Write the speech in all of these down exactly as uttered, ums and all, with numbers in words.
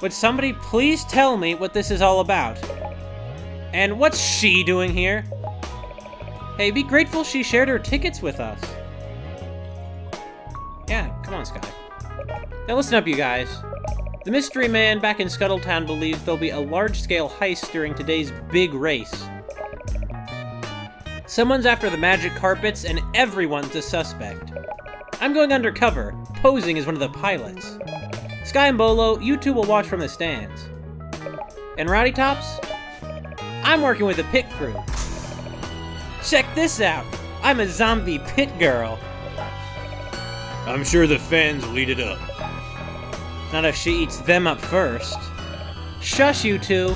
Would somebody please tell me what this is all about? And what's she doing here? Hey, be grateful she shared her tickets with us. Yeah, come on, Sky. Now listen up, you guys. The mystery man back in Scuttletown believes there'll be a large-scale heist during today's big race. Someone's after the magic carpets, and everyone's a suspect. I'm going undercover, posing as one of the pilots. Sky and Bolo, you two will watch from the stands. And Rotty Tops? I'm working with the pit crew. Check this out! I'm a zombie pit girl. I'm sure the fans will eat it up. Not if she eats them up first. Shush, you two!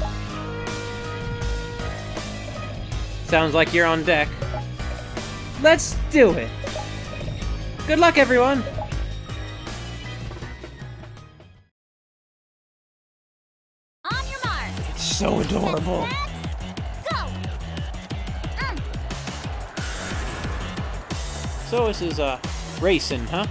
Sounds like you're on deck. Let's do it! Good luck, everyone! On your mark! It's so adorable! Go! Mm. So this is, uh, racing, huh?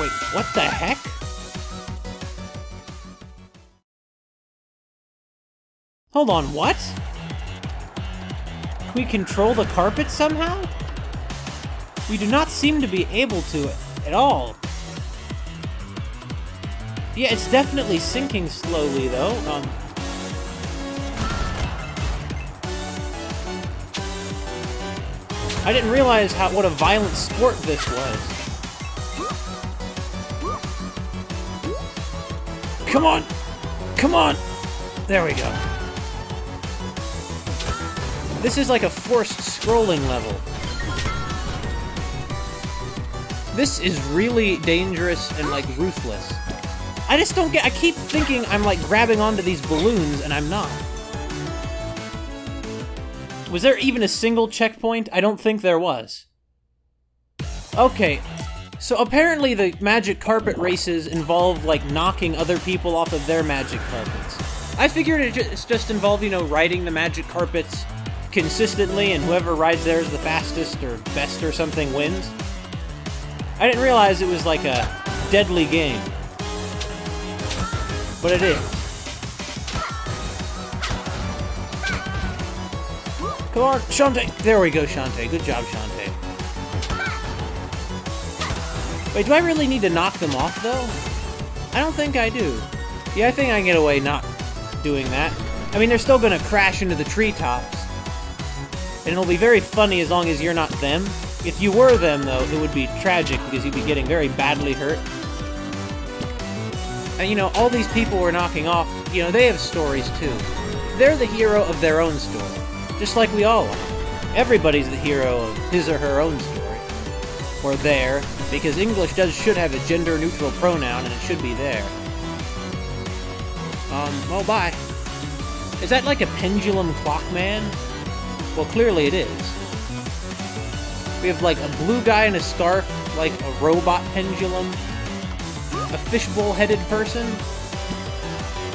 Wait, what the heck? Hold on, what? Can we control the carpet somehow? We do not seem to be able to at all. Yeah, it's definitely sinking slowly, though. Um... I didn't realize how what a violent sport this was. Come on! Come on! There we go. This is like a forced scrolling level. This is really dangerous and, like, ruthless. I just don't get- I keep thinking I'm, like, grabbing onto these balloons, and I'm not. Was there even a single checkpoint? I don't think there was. Okay. So apparently the magic carpet races involve, like, knocking other people off of their magic carpets. I figured it just, just involved, you know, riding the magic carpets consistently, and whoever rides theirs the fastest or best or something wins. I didn't realize it was, like, a deadly game. But it is. Come on, Shantae! There we go, Shantae. Good job, Shantae. Wait, do I really need to knock them off, though? I don't think I do. Yeah, I think I can get away not doing that. I mean, they're still gonna crash into the treetops. And it'll be very funny as long as you're not them. If you were them, though, it would be tragic because you'd be getting very badly hurt. And, you know, all these people we're knocking off, you know, they have stories, too. They're the hero of their own story. Just like we all are. Everybody's the hero of his or her own story. Or their, because English does should have a gender-neutral pronoun, and it should be there. Um, oh, bye. Is that like a pendulum clock man? Well, clearly it is. We have, like, a blue guy in a scarf, like a robot pendulum, a fishbowl-headed person,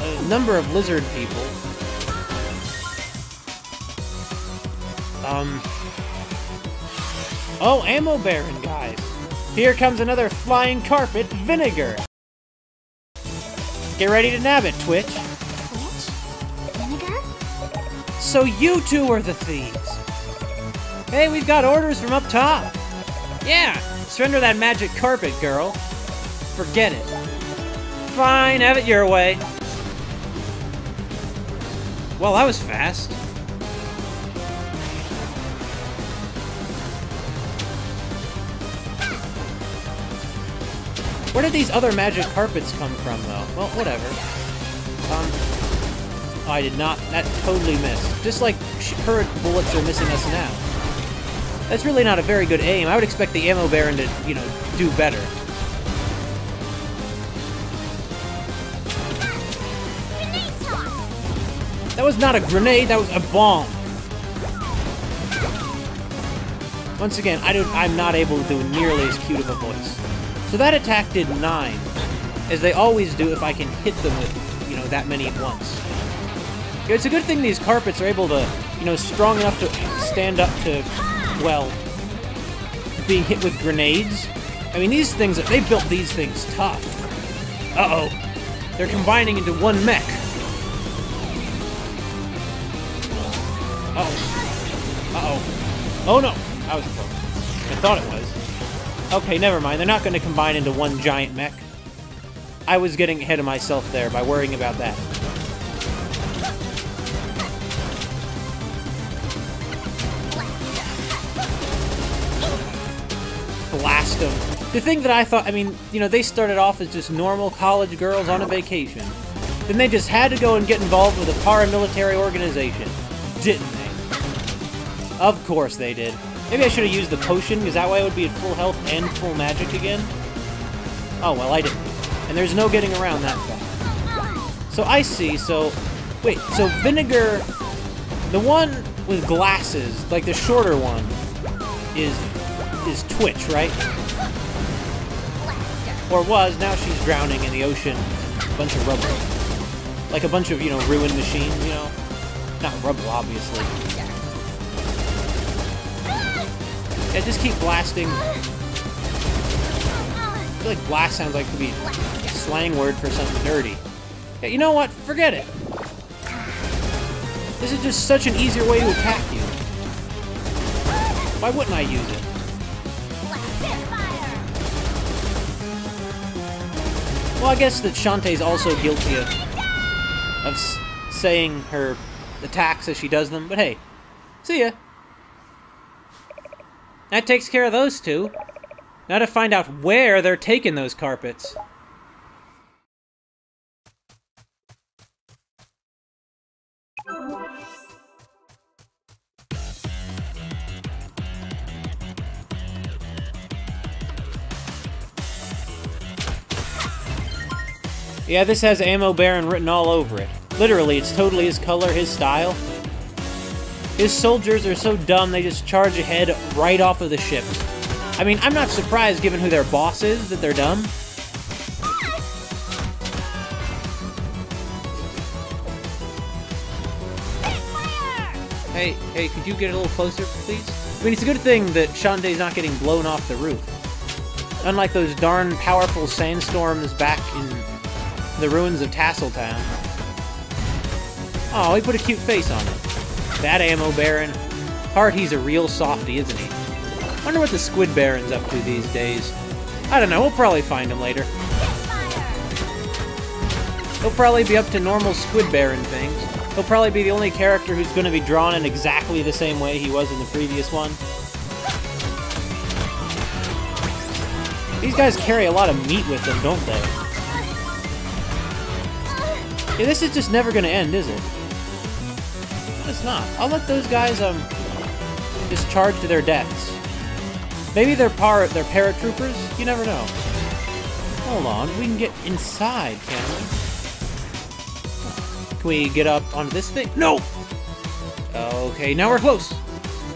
a number of lizard people. Um... Oh, Ammo Baron, guys! Here comes another flying carpet vinegar! Get ready to nab it, Twitch! Twitch? Vinegar? So you two are the thieves! Hey, we've got orders from up top! Yeah! Surrender that magic carpet, girl! Forget it! Fine, have it your way! Well, that was fast. Where did these other magic carpets come from, though? Well, whatever. Um, oh, I did not. That totally missed. Just like her bullets are missing us now. That's really not a very good aim. I would expect the Ammo Baron to, you know, do better. That was not a grenade. That was a bomb. Once again, I don't. I'm not able to do nearly as cute of a voice. So that attack did nine, as they always do if I can hit them with, you know, that many at once. You know, it's a good thing these carpets are able to, you know, strong enough to stand up to, well, being hit with grenades. I mean, these things, they built these things tough. Uh-oh. They're combining into one mech. Uh-oh. Uh-oh. Oh, no. I was close. I thought it was. Okay, never mind. They're not going to combine into one giant mech. I was getting ahead of myself there by worrying about that. Blast them. The thing that I thought, I mean, you know, they started off as just normal college girls on a vacation. Then they just had to go and get involved with a paramilitary organization. Didn't they? Of course they did. Maybe I should have used the potion, because that way I would be at full health and full magic again. Oh, well, I didn't. And there's no getting around that fact. So I see, so... Wait, so Vinegar... The one with glasses, like the shorter one, is... is Twitch, right? Or was, now she's drowning in the ocean. A bunch of rubble. Like a bunch of, you know, ruined machines, you know? Not rubble, obviously. Yeah, just keep blasting. I feel like blast sounds like it could be a slang word for something dirty. Yeah, you know what? Forget it. This is just such an easier way to attack you. Why wouldn't I use it? Well, I guess that Shantae's also guilty of, of s saying her attacks as she does them, but hey, see ya. That takes care of those two. Now to find out where they're taking those carpets. Yeah, this has Ammo Baron written all over it. Literally, it's totally his color, his style. His soldiers are so dumb, they just charge ahead right off of the ship. I mean, I'm not surprised, given who their boss is, that they're dumb. Hey, hey, could you get a little closer, please? I mean, it's a good thing that Shantae's not getting blown off the roof. Unlike those darn powerful sandstorms back in the ruins of Tassel Town. Oh, he put a cute face on it. That Ammo Baron. Hard, he's a real softy, isn't he? Wonder what the Squid Baron's up to these days. I don't know, we'll probably find him later. He'll probably be up to normal Squid Baron things. He'll probably be the only character who's going to be drawn in exactly the same way he was in the previous one. These guys carry a lot of meat with them, don't they? Yeah, this is just never going to end, is it? It's not. I'll let those guys, um, just charge to their deaths. Maybe they're par- they're paratroopers? You never know. Hold on, we can get inside, can't we? Can we get up onto this thing? No! Okay, now we're close!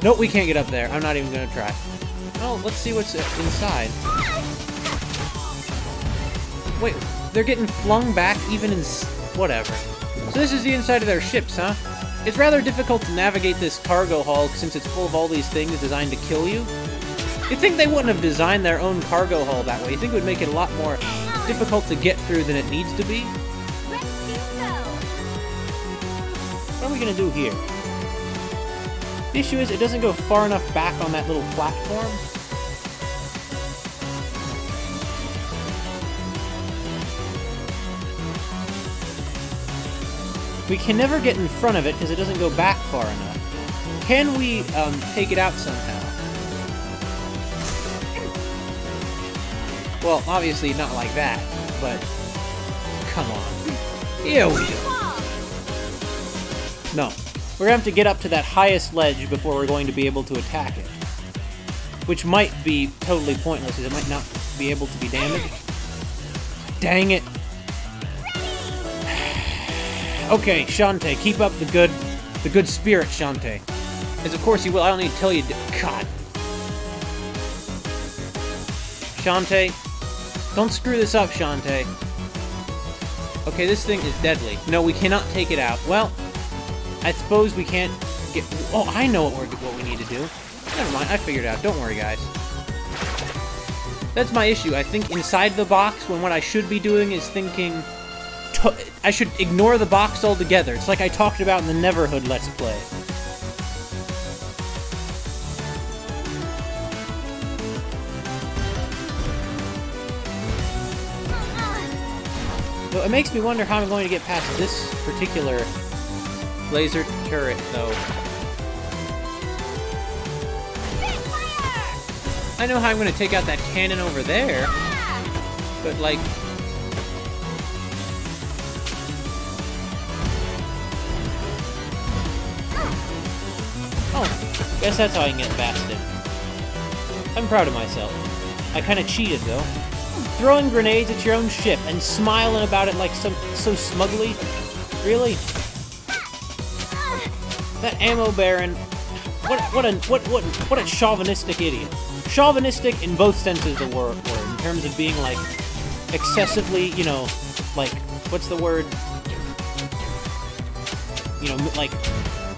Nope, we can't get up there. I'm not even gonna try. Well, let's see what's inside. Wait, they're getting flung back even in... whatever. So this is the inside of their ships, huh? It's rather difficult to navigate this cargo hall since it's full of all these things designed to kill you. You'd think they wouldn't have designed their own cargo hall that way. You'd think it would make it a lot more difficult to get through than it needs to be. What are we going to do here? The issue is it doesn't go far enough back on that little platform. We can never get in front of it because it doesn't go back far enough. Can we um, take it out somehow? Well, obviously not like that, but come on. Here we go. No. We're going to have to get up to that highest ledge before we're going to be able to attack it. Which might be totally pointless because it might not be able to be damaged. Dang it. Okay, Shantae, keep up the good, the good spirit, Shantae. As of course you will, I don't need to tell you, God. Shantae, don't screw this up, Shantae. Okay, this thing is deadly. No, we cannot take it out. Well, I suppose we can't get... Oh, I know what, we're, what we need to do. Never mind, I figured it out. Don't worry, guys. That's my issue. I think inside the box, when what I should be doing is thinking... I should ignore the box altogether. It's like I talked about in the Neverhood Let's Play. So it makes me wonder how I'm going to get past this particular laser turret, though. I know how I'm going to take out that cannon over there, but, like... Oh, guess that's how I can get past it. I'm proud of myself. I kind of cheated, though. Throwing grenades at your own ship and smiling about it like some so smugly? Really? That Ammo Baron. What what a what what what a chauvinistic idiot. Chauvinistic in both senses of the word, in terms of being like excessively, you know, like what's the word? You know, like.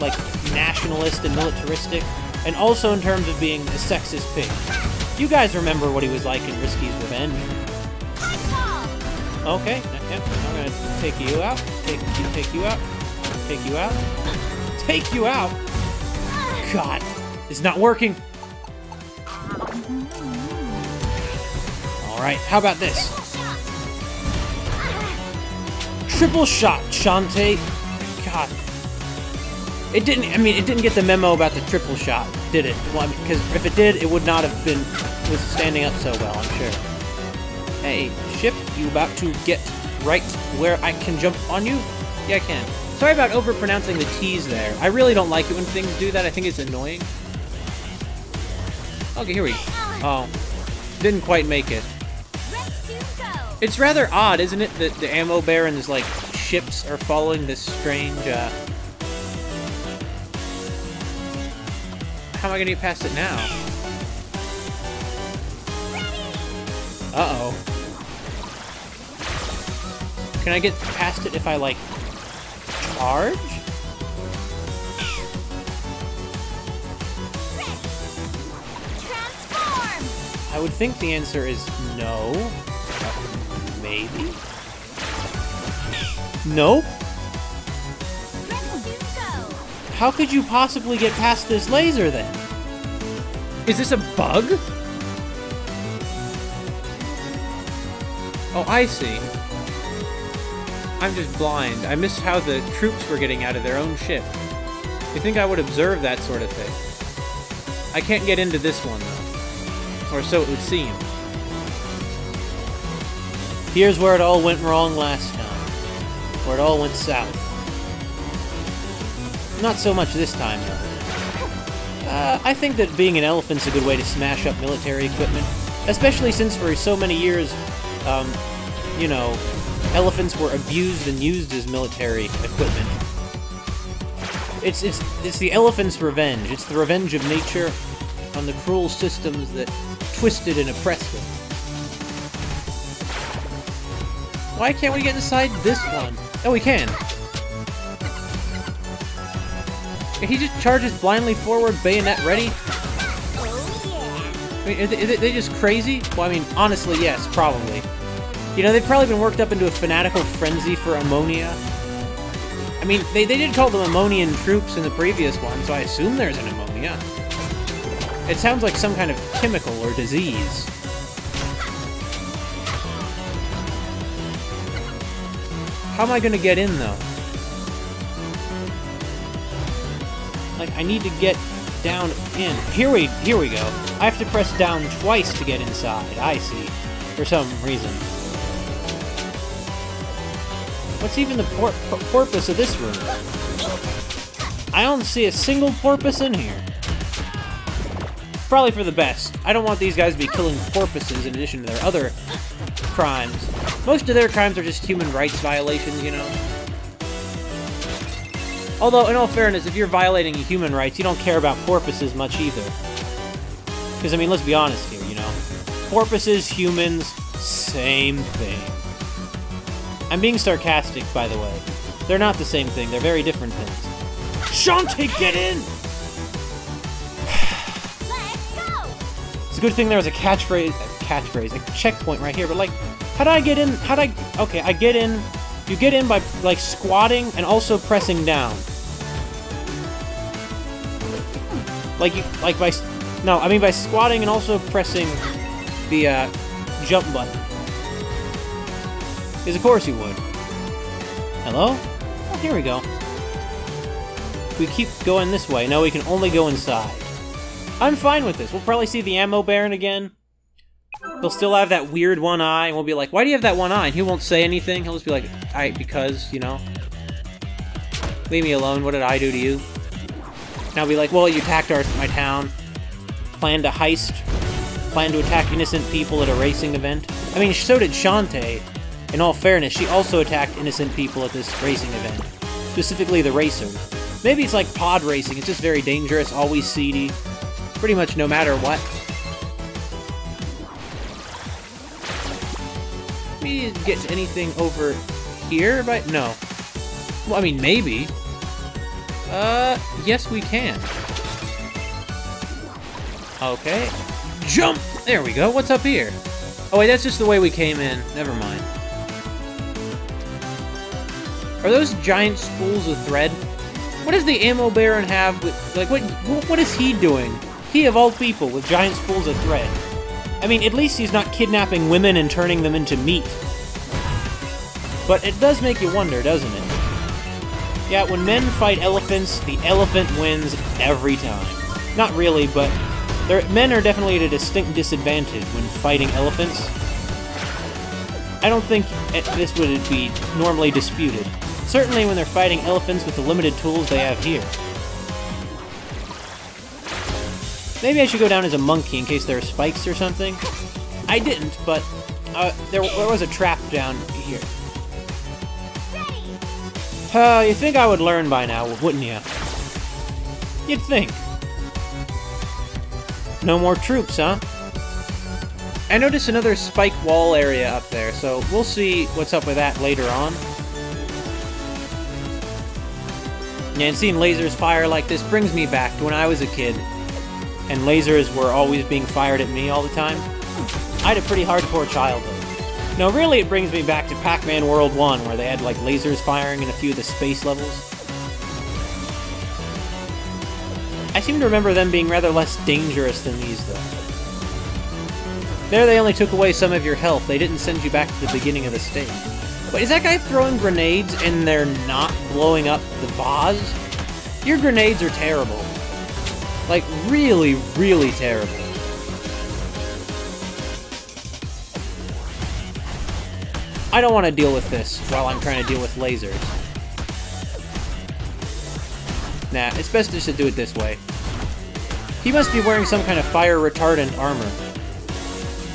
like, nationalist and militaristic, and also in terms of being a sexist pig. You guys remember what he was like in Risky's Revenge. Okay, yep, I'm gonna take you out, take you, take you out, take you out, take you out! God, it's not working! Alright, how about this? Triple shot, Shantae! God. It didn't, I mean, it didn't get the memo about the triple shot, did it? Because well, I mean, if it did, it would not have been was standing up so well, I'm sure. Hey, ship, you about to get right where I can jump on you? Yeah, I can. Sorry about overpronouncing the T's there. I really don't like it when things do that. I think it's annoying. Okay, here we go. Oh, didn't quite make it. It's rather odd, isn't it, that the Ammo Baron's, like, ships are following this strange, uh... how am I gonna get past it now? Uh-oh. Can I get past it if I, like, charge? Transform. I would think the answer is no. Maybe? Nope. How could you possibly get past this laser, then? Is this a bug? Oh, I see. I'm just blind. I missed how the troops were getting out of their own ship. You'd think I would observe that sort of thing. I can't get into this one, though. Or so it would seem. Here's where it all went wrong last time. Where it all went south. Not so much this time, though. Uh, I think that being an elephant's a good way to smash up military equipment, especially since for so many years, um, you know, elephants were abused and used as military equipment. It's, it's, it's the elephant's revenge. It's the revenge of nature on the cruel systems that twisted and oppressed them. Why can't we get inside this one? Oh, we can! He just charges blindly forward, bayonet ready? I mean, are they, are they just crazy? Well, I mean, honestly, yes, probably. You know, they've probably been worked up into a fanatical frenzy for ammonia. I mean, they, they did call them ammonian troops in the previous one, so I assume there's an ammonia. It sounds like some kind of chemical or disease. How am I gonna get in, though? Like, I need to get down in. Here we here we go. I have to press down twice to get inside. I see. For some reason. What's even the por por porpoise of this room? I don't see a single porpoise in here. Probably for the best. I don't want these guys to be killing porpoises in addition to their other crimes. Most of their crimes are just human rights violations, you know? Although, in all fairness, if you're violating human rights, you don't care about porpoises much either. Because, I mean, let's be honest here, you know. Porpoises, humans, same thing. I'm being sarcastic, by the way. They're not the same thing, they're very different things. Shantae, get in! Let's go. It's a good thing there was a catchphrase, a catchphrase, a checkpoint right here, but like, how do I get in? How do I, okay, I get in. You get in by like squatting and also pressing down. Like, you, like by, no, I mean by squatting and also pressing the uh, jump button. Because of course you would. Hello? Oh, here we go. We keep going this way. No, we can only go inside. I'm fine with this. We'll probably see the Ammo Baron again. He'll still have that weird one eye, and we'll be like, why do you have that one eye? And he won't say anything. He'll just be like, alright, because, you know. Leave me alone. What did I do to you? And I'll be like, well, you attacked our, my town. Planned a heist. Planned to attack innocent people at a racing event. I mean, so did Shantae. In all fairness, she also attacked innocent people at this racing event. Specifically the racer. Maybe it's like pod racing. It's just very dangerous, always seedy. Pretty much no matter what. Maybe get anything over here, but no. Well, I mean, maybe. Uh, yes we can. Okay. Jump! There we go. What's up here? Oh wait, that's just the way we came in. Never mind. Are those giant spools of thread? What does the Ammo Baron have with, like, what, what is he doing? He, of all people, with giant spools of thread. I mean, at least he's not kidnapping women and turning them into meat. But it does make you wonder, doesn't it? Yeah, when men fight elephants, the elephant wins every time. Not really, but men are definitely at a distinct disadvantage when fighting elephants. I don't think this would be normally disputed. Certainly when they're fighting elephants with the limited tools they have here. Maybe I should go down as a monkey in case there are spikes or something. I didn't, but uh, there, there was a trap down here. Uh, you'd think I would learn by now, wouldn't you? You'd think. No more troops, huh? I noticed another spike wall area up there, so we'll see what's up with that later on. And seeing lasers fire like this brings me back to when I was a kid. And lasers were always being fired at me all the time. I had a pretty hardcore childhood. No, really it brings me back to Pac-Man World one, where they had like lasers firing in a few of the space levels. I seem to remember them being rather less dangerous than these, though. There they only took away some of your health. They didn't send you back to the beginning of the stage. Wait, is that guy throwing grenades and they're not blowing up the vase? Your grenades are terrible. Like, really, really terrible. I don't want to deal with this while I'm trying to deal with lasers. Nah, it's best just to do it this way. He must be wearing some kind of fire retardant armor.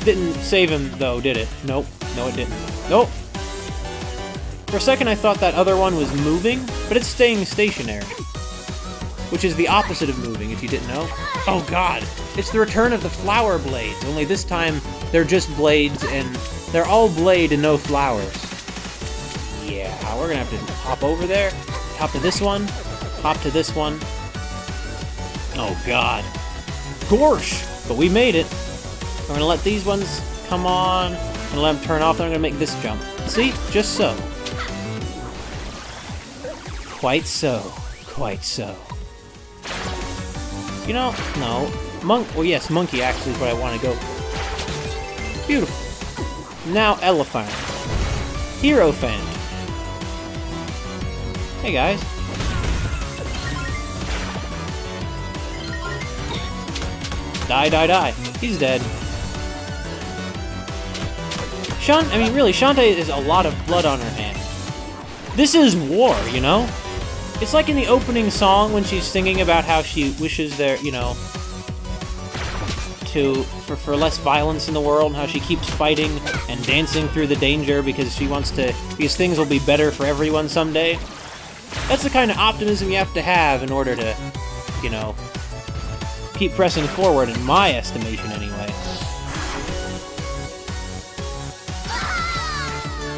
Didn't save him, though, did it? Nope. No, it didn't. Nope. For a second, I thought that other one was moving, but it's staying stationary. Which is the opposite of moving, if you didn't know. Oh god! It's the return of the flower blades, only this time they're just blades and they're all blade and no flowers. Yeah, we're gonna have to hop over there, hop to this one, hop to this one. Oh god. Gorsh! But we made it. We're gonna let these ones come on, I'm gonna let them turn off, then I'm gonna make this jump. See? Just so. Quite so. Quite so. You know, no. Monk. Well, yes, monkey actually is what I want to go for. Beautiful. Now, elephant. Hero fan. Hey, guys. Die, die, die. He's dead. Shantae, I mean, really, Shantae is a lot of blood on her hands. This is war, you know? It's like in the opening song when she's singing about how she wishes there, you know, to for, for less violence in the world, and how she keeps fighting and dancing through the danger because she wants to, because things will be better for everyone someday. That's the kind of optimism you have to have in order to, you know, keep pressing forward, in my estimation anyway.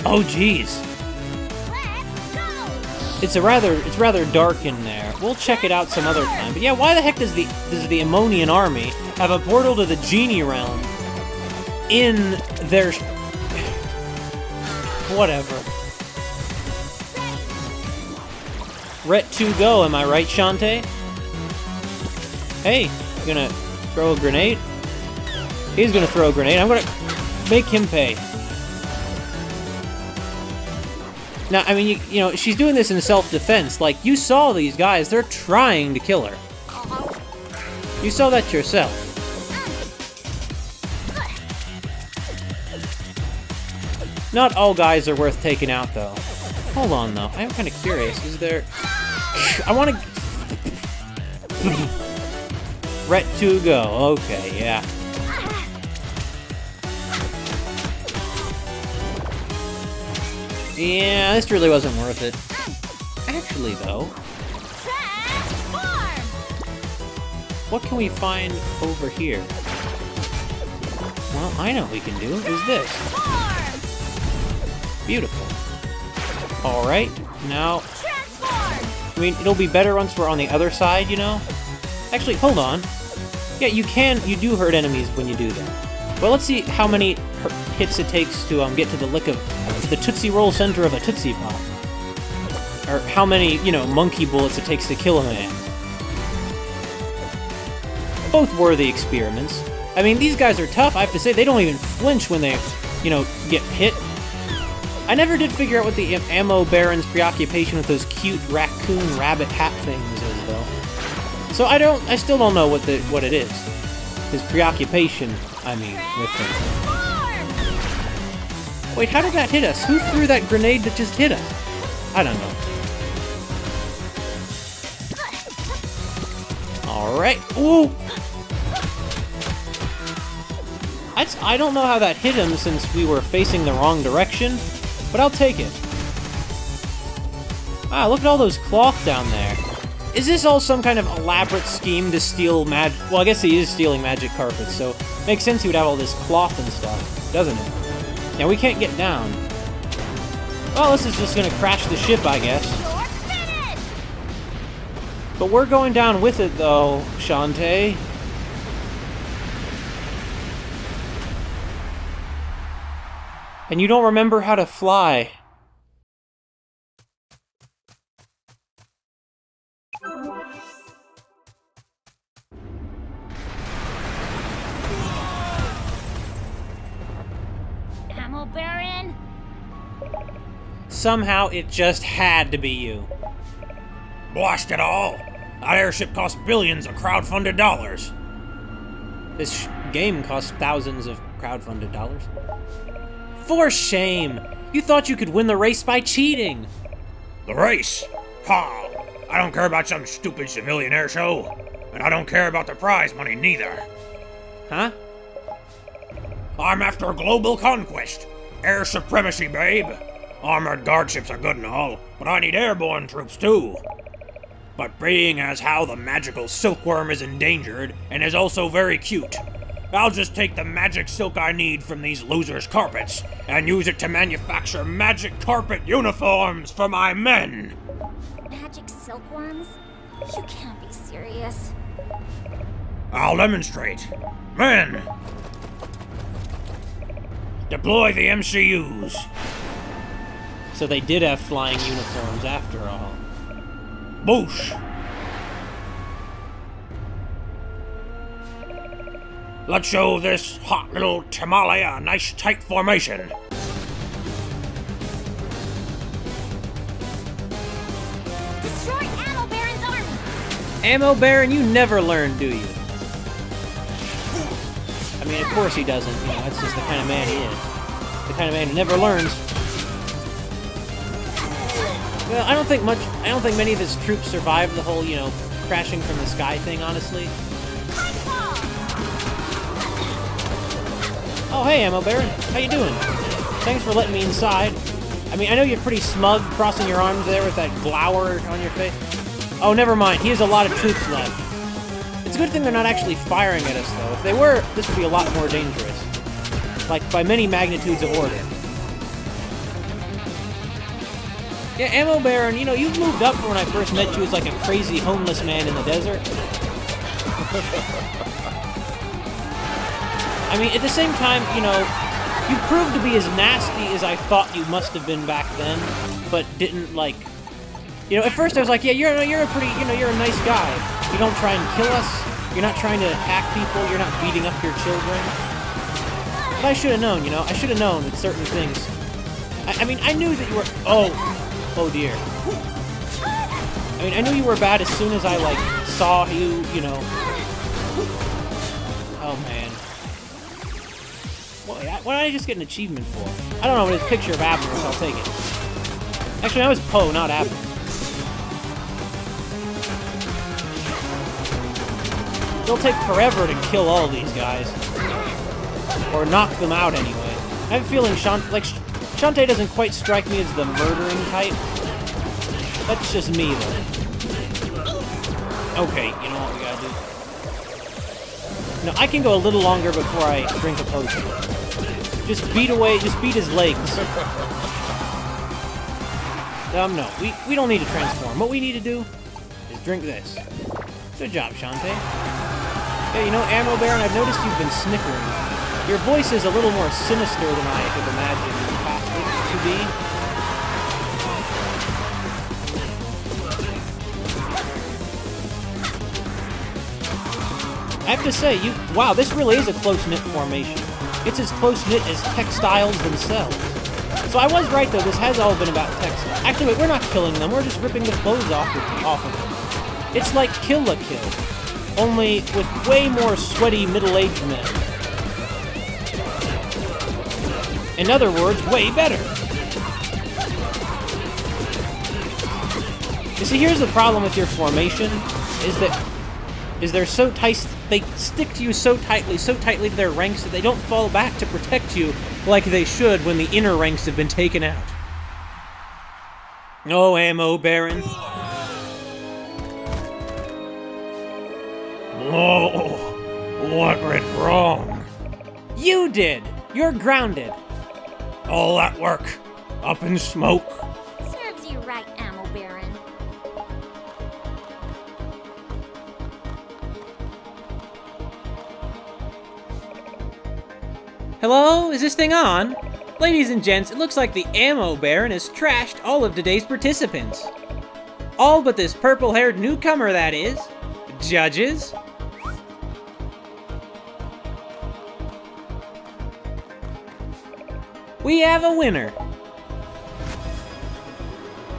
Oh, jeez. It's a rather, it's rather dark in there. We'll check it out some other time. But yeah, why the heck does the does the Ammonian army have a portal to the genie realm in their... Whatever. Ret two go, am I right, Shantae? Hey, I'm gonna throw a grenade. He's gonna throw a grenade. I'm gonna make him pay. Now, I mean, you, you know, she's doing this in self-defense. Like, you saw these guys. They're trying to kill her. You saw that yourself. Not all guys are worth taking out, though. Hold on, though. I'm kind of curious. Is there... I want to... Ret two go. Okay, yeah. Yeah, this really wasn't worth it. Actually, though... What can we find over here? Well, I know what we can do. Is this. Beautiful. Alright, now... I mean, it'll be better once we're on the other side, you know? Actually, hold on. Yeah, you can... You do hurt enemies when you do that. Well, let's see how many hits it takes to um, get to the lick of... the Tootsie Roll center of a Tootsie Pop. Or how many, you know, monkey bullets it takes to kill a man. Both worthy experiments. I mean, these guys are tough, I have to say. They don't even flinch when they, you know, get hit. I never did figure out what the Ammo Baron's preoccupation with those cute raccoon rabbit hat things is, though. So I don't, I still don't know what the what it is. His preoccupation, I mean, with him. Wait, how did that hit us? Who threw that grenade that just hit us? I don't know. Alright. Ooh! I, I don't know how that hit him since we were facing the wrong direction, but I'll take it. Ah, look at all those cloth down there. Is this all some kind of elaborate scheme to steal mag- Well, I guess he is stealing magic carpets, so it makes sense he would have all this cloth and stuff, doesn't it? Now we can't get down. Well, this is just gonna crash the ship, I guess. But we're going down with it, though, Shantae. And you don't remember how to fly. Baron. Somehow it just had to be you. Blast it all! That airship cost billions of crowdfunded dollars. This sh game cost thousands of crowdfunded dollars. For shame! You thought you could win the race by cheating! The race? Ha! I don't care about some stupid civilian air show. And I don't care about the prize money neither. Huh? I'm after global conquest. Air supremacy, babe. Armored guard ships are good and all, but I need airborne troops too. But being as how the magical silkworm is endangered and is also very cute, I'll just take the magic silk I need from these losers' carpets and use it to manufacture magic carpet uniforms for my men. Magic silkworms? You can't be serious. I'll demonstrate. Men! Deploy the M C Us! So they did have flying uniforms after all. Boosh! Let's show this hot little tamale a nice tight formation. Destroy Ammo Baron's army! Ammo Baron, you never learn, do you? I mean, of course he doesn't, you know, that's just the kind of man he is. The kind of man who never learns. Well, I don't think much, I don't think many of his troops survived the whole, you know, crashing from the sky thing, honestly. Oh, hey, Ammo Baron. How you doing? Thanks for letting me inside. I mean, I know you're pretty smug crossing your arms there with that glower on your face. Oh, never mind. He has a lot of troops left. It's a good thing they're not actually firing at us, though. If they were, this would be a lot more dangerous. Like, by many magnitudes of order. Yeah, Ammo Baron, you know, you've moved up from when I first met you as like a crazy homeless man in the desert. I mean, at the same time, you know, you proved to be as nasty as I thought you must have been back then, but didn't, like... You know, at first I was like, yeah, you're, you're a pretty, you know, you're a nice guy. You don't try and kill us, you're not trying to attack people, you're not beating up your children. But I should have known, you know, I should have known with certain things. I, I mean, I knew that you were... Oh! Oh dear. I mean, I knew you were bad as soon as I, like, saw you, you know... Oh, man. What, what did I just get an achievement for? I don't know, but it's a picture of Apple, so I'll take it. Actually, that was Poe, not Apple. It'll take forever to kill all these guys. Or knock them out, anyway. I have a feeling Shantae, like, Shantae doesn't quite strike me as the murdering type. That's just me, though. Okay, you know what we gotta do? No, I can go a little longer before I drink a potion. Just beat away, just beat his legs. Um, no, we, we don't need to transform. What we need to do is drink this. Good job, Shantae. Yeah, you know, Ammo Baron, I've noticed you've been snickering. Your voice is a little more sinister than I could imagine in the past to be. I have to say, you wow, this really is a close-knit formation. It's as close-knit as textiles themselves. So I was right, though, this has all been about textiles. Actually, wait, we're not killing them, we're just ripping the clothes off of, off of them. It's like Kill la Kill, only with way more sweaty middle-aged men. In other words, way better. You see, here's the problem with your formation, is that... is they're so tight, they stick to you so tightly, so tightly to their ranks that they don't fall back to protect you like they should when the inner ranks have been taken out. Oh, Ammo Baron. Whoa, what went wrong? You did! You're grounded. All that work, up in smoke. Serves you right, Ammo Baron. Hello? Is this thing on? Ladies and gents, it looks like the Ammo Baron has trashed all of today's participants. All but this purple-haired newcomer, that is. Judges? We have a winner.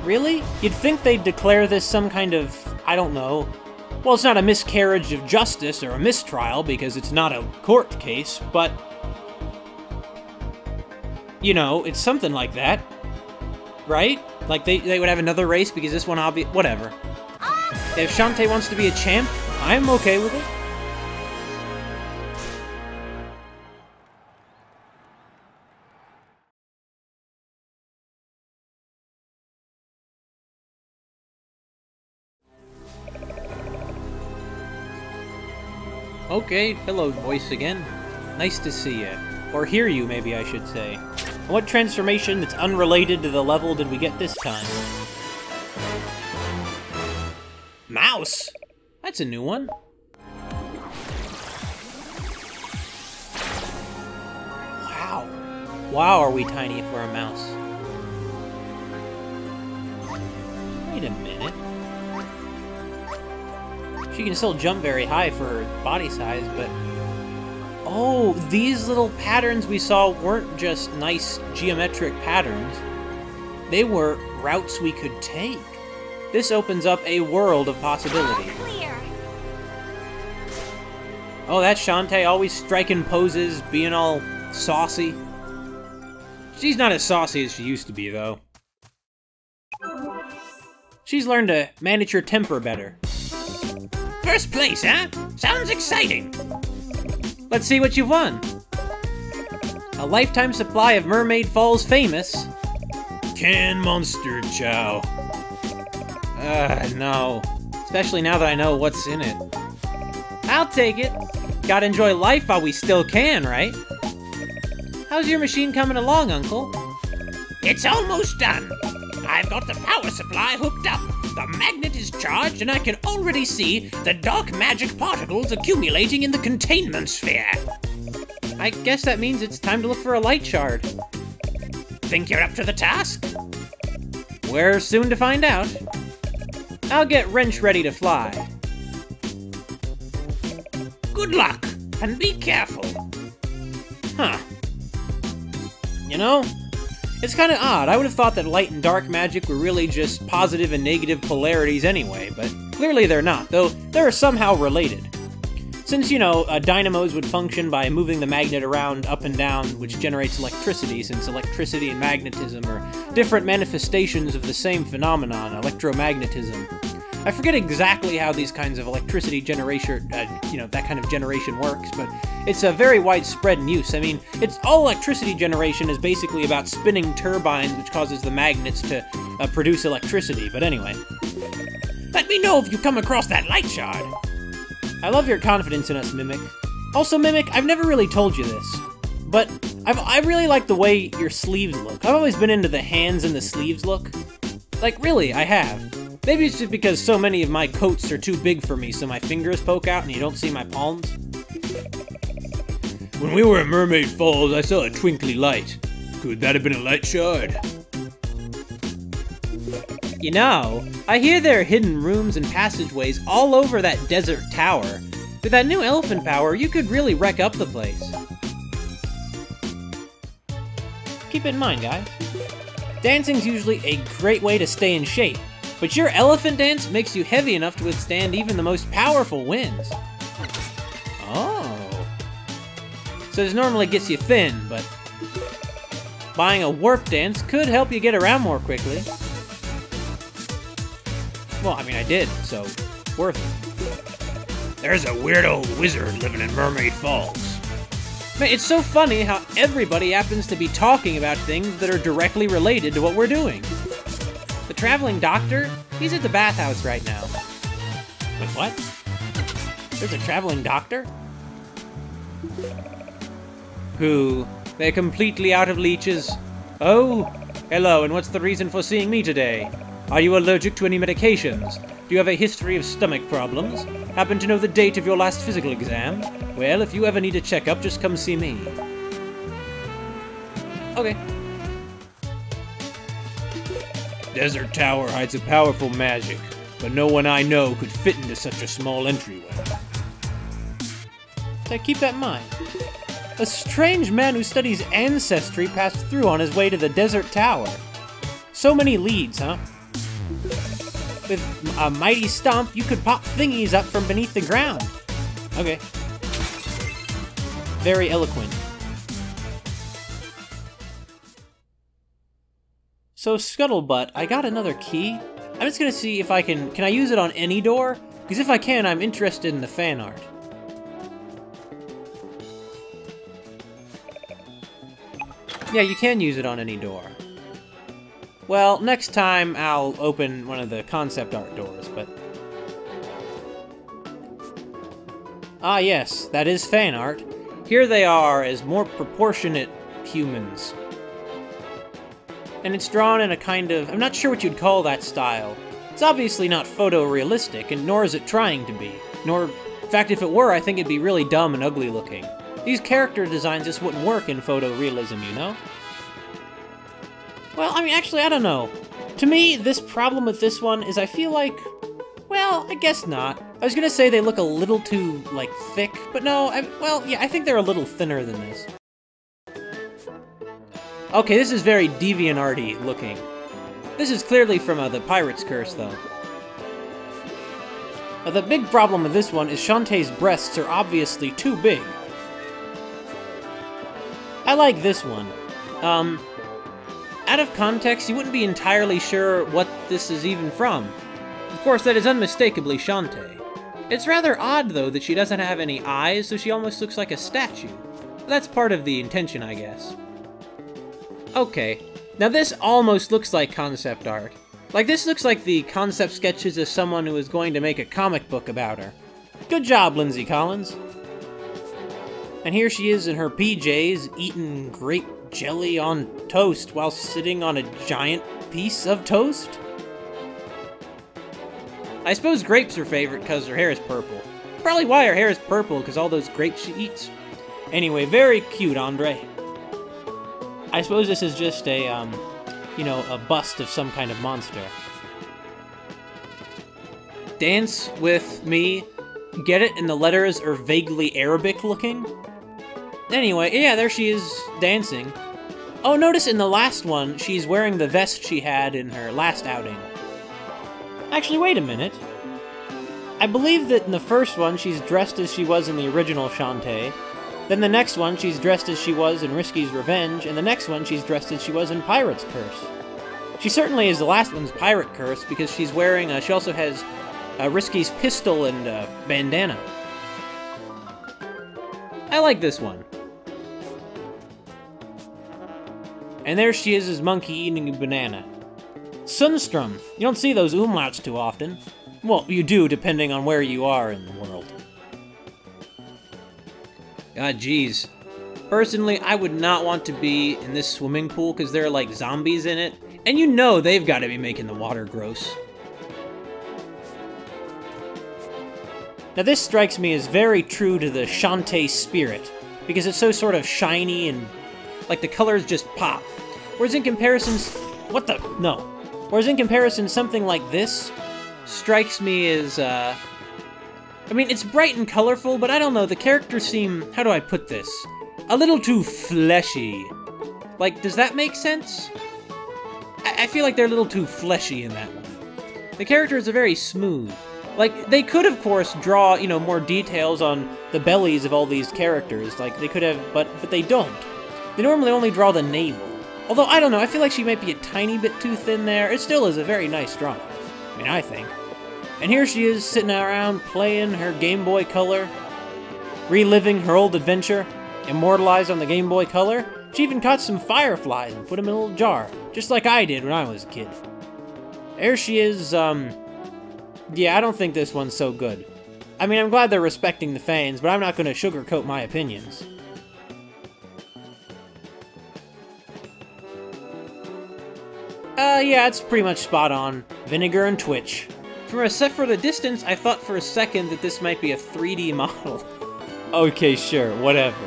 Really? You'd think they'd declare this some kind of, I don't know, well, it's not a miscarriage of justice or a mistrial because it's not a court case, but... you know, it's something like that, right? Like, they, they would have another race because this one obvious... whatever. If Shantae wants to be a champ, I'm okay with it. Okay, hello, voice again. Nice to see you. Or hear you, maybe I should say. What transformation that's unrelated to the level did we get this time? Mouse? That's a new one. Wow. Wow, are we tiny if we're a mouse. Wait a minute. She can still jump very high for her body size, but... oh, these little patterns we saw weren't just nice geometric patterns. They were routes we could take. This opens up a world of possibility. Oh, that's Shantae, always striking poses, being all saucy. She's not as saucy as she used to be, though. She's learned to manage her temper better. First place, huh? Sounds exciting! Let's see what you've won! A lifetime supply of Mermaid Falls famous... canned Monster Chow. Ugh, no. Especially now that I know what's in it. I'll take it! Gotta enjoy life while we still can, right? How's your machine coming along, Uncle? It's almost done! I've got the power supply hooked up. The magnet is charged, and I can already see the dark magic particles accumulating in the containment sphere. I guess that means it's time to look for a light shard. Think you're up to the task? We're soon to find out. I'll get Wrench ready to fly. Good luck, and be careful. Huh. You know, it's kind of odd. I would have thought that light and dark magic were really just positive and negative polarities anyway, but clearly they're not, though they're somehow related. Since, you know, uh, dynamos would function by moving the magnet around up and down, which generates electricity, since electricity and magnetism are different manifestations of the same phenomenon, electromagnetism. I forget exactly how these kinds of electricity generation, uh, you know, that kind of generation works, but it's a very widespread in use. I mean, it's all electricity generation is basically about spinning turbines, which causes the magnets to uh, produce electricity, but anyway. Let me know if you come across that light shard. I love your confidence in us, Mimic. Also, Mimic, I've never really told you this, but I've, I really like the way your sleeves look. I've always been into the hands and the sleeves look. Like, really, I have. Maybe it's just because so many of my coats are too big for me, so my fingers poke out and you don't see my palms. When we were at Mermaid Falls, I saw a twinkly light. Could that have been a light shard? You know, I hear there are hidden rooms and passageways all over that desert tower. With that new elephant power, you could really wreck up the place. Keep it in mind, guys. Dancing's usually a great way to stay in shape, but your elephant dance makes you heavy enough to withstand even the most powerful winds. Oh. So this normally gets you thin, but buying a warp dance could help you get around more quickly. Well, I mean, I did, so worth it. There's a weird old wizard living in Mermaid Falls. Man, it's so funny how everybody happens to be talking about things that are directly related to what we're doing. The traveling doctor, he's at the bathhouse right now. Wait, what? There's a traveling doctor? Who? They're completely out of leeches. Oh, hello, and what's the reason for seeing me today? Are you allergic to any medications? Do you have a history of stomach problems? Happen to know the date of your last physical exam? Well, if you ever need a checkup, just come see me. Okay. Desert Tower hides a powerful magic, but no one I know could fit into such a small entryway. So keep that in mind. A strange man who studies ancestry passed through on his way to the Desert Tower. So many leads, huh? With a mighty stomp, you could pop thingies up from beneath the ground. Okay. Very eloquent. So, Scuttlebutt, I got another key. I'm just gonna see if I can... Can I use it on any door? Because if I can, I'm interested in the fan art. Yeah, you can use it on any door. Well, next time I'll open one of the concept art doors, but... Ah yes, that is fan art. Here they are as more proportionate humans. And it's drawn in a kind of... I'm not sure what you'd call that style. It's obviously not photorealistic, and nor is it trying to be. Nor, in fact, if it were, I think it'd be really dumb and ugly looking. These character designs just wouldn't work in photorealism, you know? Well, I mean, actually, I don't know. To me, this problem with this one is I feel like... Well, I guess not. I was gonna say they look a little too, like, thick, but no, I, well, yeah, I think they're a little thinner than this. Okay, this is very Deviantart-y looking. This is clearly from uh, the Pirate's Curse, though. Now, the big problem with this one is Shantae's breasts are obviously too big. I like this one. Um... Out of context, you wouldn't be entirely sure what this is even from. Of course, that is unmistakably Shantae. It's rather odd, though, that she doesn't have any eyes, so she almost looks like a statue. That's part of the intention, I guess. Okay. Now this almost looks like concept art. Like, this looks like the concept sketches of someone who is going to make a comic book about her. Good job, Lindsay Collins. And here she is in her P Js, eating grape jelly on toast while sitting on a giant piece of toast? I suppose grapes are favorite because her hair is purple. Probably why her hair is purple, because all those grapes she eats. Anyway, very cute, Andre. I suppose this is just a, um, you know, a bust of some kind of monster. Dance with me. Get it? And the letters are vaguely Arabic looking. Anyway, yeah, there she is dancing. Oh, notice in the last one, she's wearing the vest she had in her last outing. Actually, wait a minute. I believe that in the first one, she's dressed as she was in the original Shantae. Then the next one, she's dressed as she was in Risky's Revenge. And the next one, she's dressed as she was in Pirate's Curse. She certainly is the last one's Pirate Curse, because she's wearing, uh, she also has Uh, Risky's pistol and uh, bandana. I like this one. And there she is as monkey eating a banana. Sundstrom. You don't see those umlauts too often. Well, you do, depending on where you are in the world. Ah, jeez. Personally, I would not want to be in this swimming pool because there are like zombies in it. And you know they've got to be making the water gross. Now this strikes me as very true to the Shantae spirit, because it's so sort of shiny and, like, the colors just pop. Whereas in comparison, what the, no. Whereas in comparison, something like this strikes me as, uh, I mean, it's bright and colorful, but I don't know, the characters seem, how do I put this? A little too fleshy. Like, does that make sense? I, I feel like they're a little too fleshy in that one. The characters are very smooth. Like, they could, of course, draw, you know, more details on the bellies of all these characters. Like, they could have, but, but they don't. They normally only draw the navel. Although, I don't know, I feel like she might be a tiny bit too thin there. It still is a very nice drawing. I mean, I think. And here she is, sitting around, playing her Game Boy Color, reliving her old adventure, immortalized on the Game Boy Color. She even caught some fireflies and put them in a little jar, just like I did when I was a kid. There she is, um... yeah, I don't think this one's so good. I mean, I'm glad they're respecting the fans, but I'm not going to sugarcoat my opinions. Uh, yeah, it's pretty much spot on. Vinegar and Twitch. From a set for the distance, I thought for a second that this might be a three D model. Okay, sure, whatever.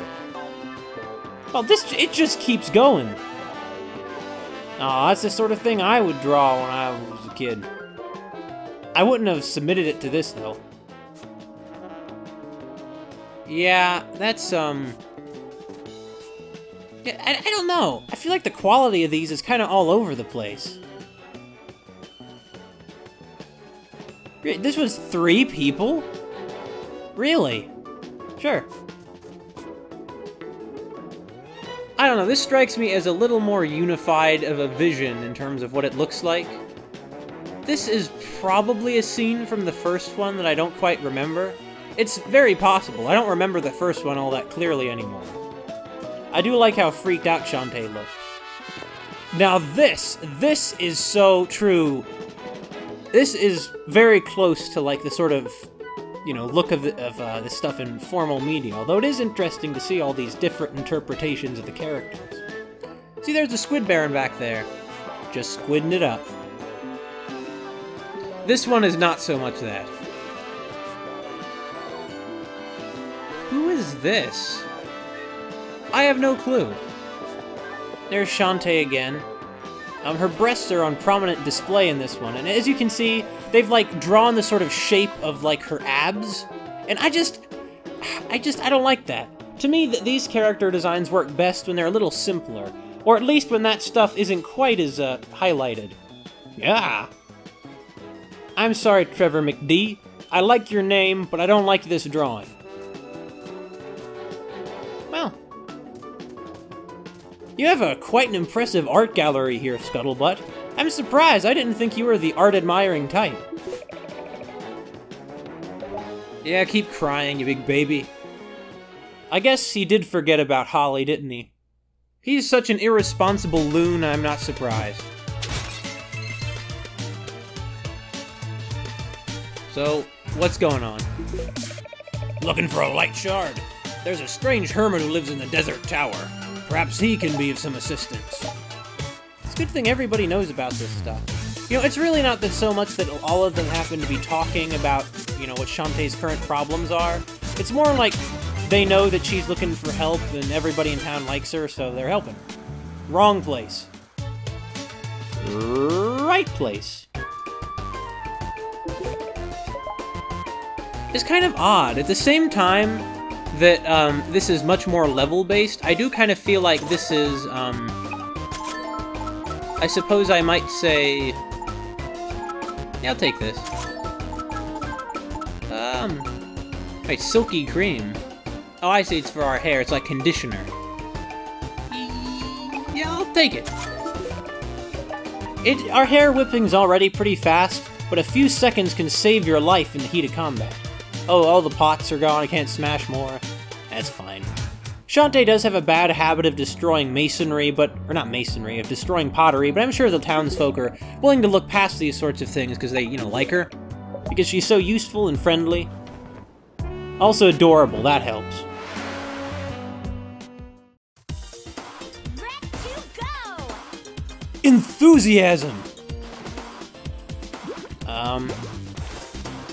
Well, this, it just keeps going. Aw, oh, that's the sort of thing I would draw when I was a kid. I wouldn't have submitted it to this, though. Yeah, that's, um... yeah, I, I don't know. I feel like the quality of these is kind of all over the place. This was three people? Really? Sure. I don't know, this strikes me as a little more unified of a vision in terms of what it looks like. This is probably a scene from the first one that I don't quite remember. It's very possible. I don't remember the first one all that clearly anymore. I do like how freaked out Shantae looked. Now this, this is so true. This is very close to like the sort of, you know, look of, the, of uh, this stuff in formal media, although it is interesting to see all these different interpretations of the characters. See, there's the Squid Baron back there. Just squidding it up. This one is not so much that. Who is this? I have no clue. There's Shantae again. Um, her breasts are on prominent display in this one, and as you can see, they've like drawn the sort of shape of like her abs, and I just, I just, I don't like that. To me, th these character designs work best when they're a little simpler, or at least when that stuff isn't quite as uh, highlighted. Yeah. I'm sorry, Trevor McDee. I like your name, but I don't like this drawing. Well. You have a quite an impressive art gallery here, Scuttlebutt. I'm surprised. I didn't think you were the art-admiring type. Yeah, keep crying, you big baby. I guess he did forget about Holly, didn't he? He's such an irresponsible loon, I'm not surprised. So, what's going on? Looking for a light shard. There's a strange hermit who lives in the desert tower. Perhaps he can be of some assistance. It's a good thing everybody knows about this stuff. You know, it's really not that so much that all of them happen to be talking about, you know, what Shantae's current problems are. It's more like they know that she's looking for help and everybody in town likes her, so they're helping. Wrong place. Right place. It's kind of odd. At the same time that um, this is much more level-based, I do kind of feel like this is, um, I suppose I might say, yeah, I'll take this. Um, wait, silky cream. Oh, I see, it's for our hair. It's like conditioner. Yeah, I'll take it. It, our hair whipping's already pretty fast, but a few seconds can save your life in the heat of combat. Oh, all the pots are gone, I can't smash more. That's fine. Shantae does have a bad habit of destroying masonry, but... or not masonry, of destroying pottery, but I'm sure the townsfolk are willing to look past these sorts of things because they, you know, like her. Because she's so useful and friendly. Also adorable, that helps. Ready to go! Enthusiasm! Um...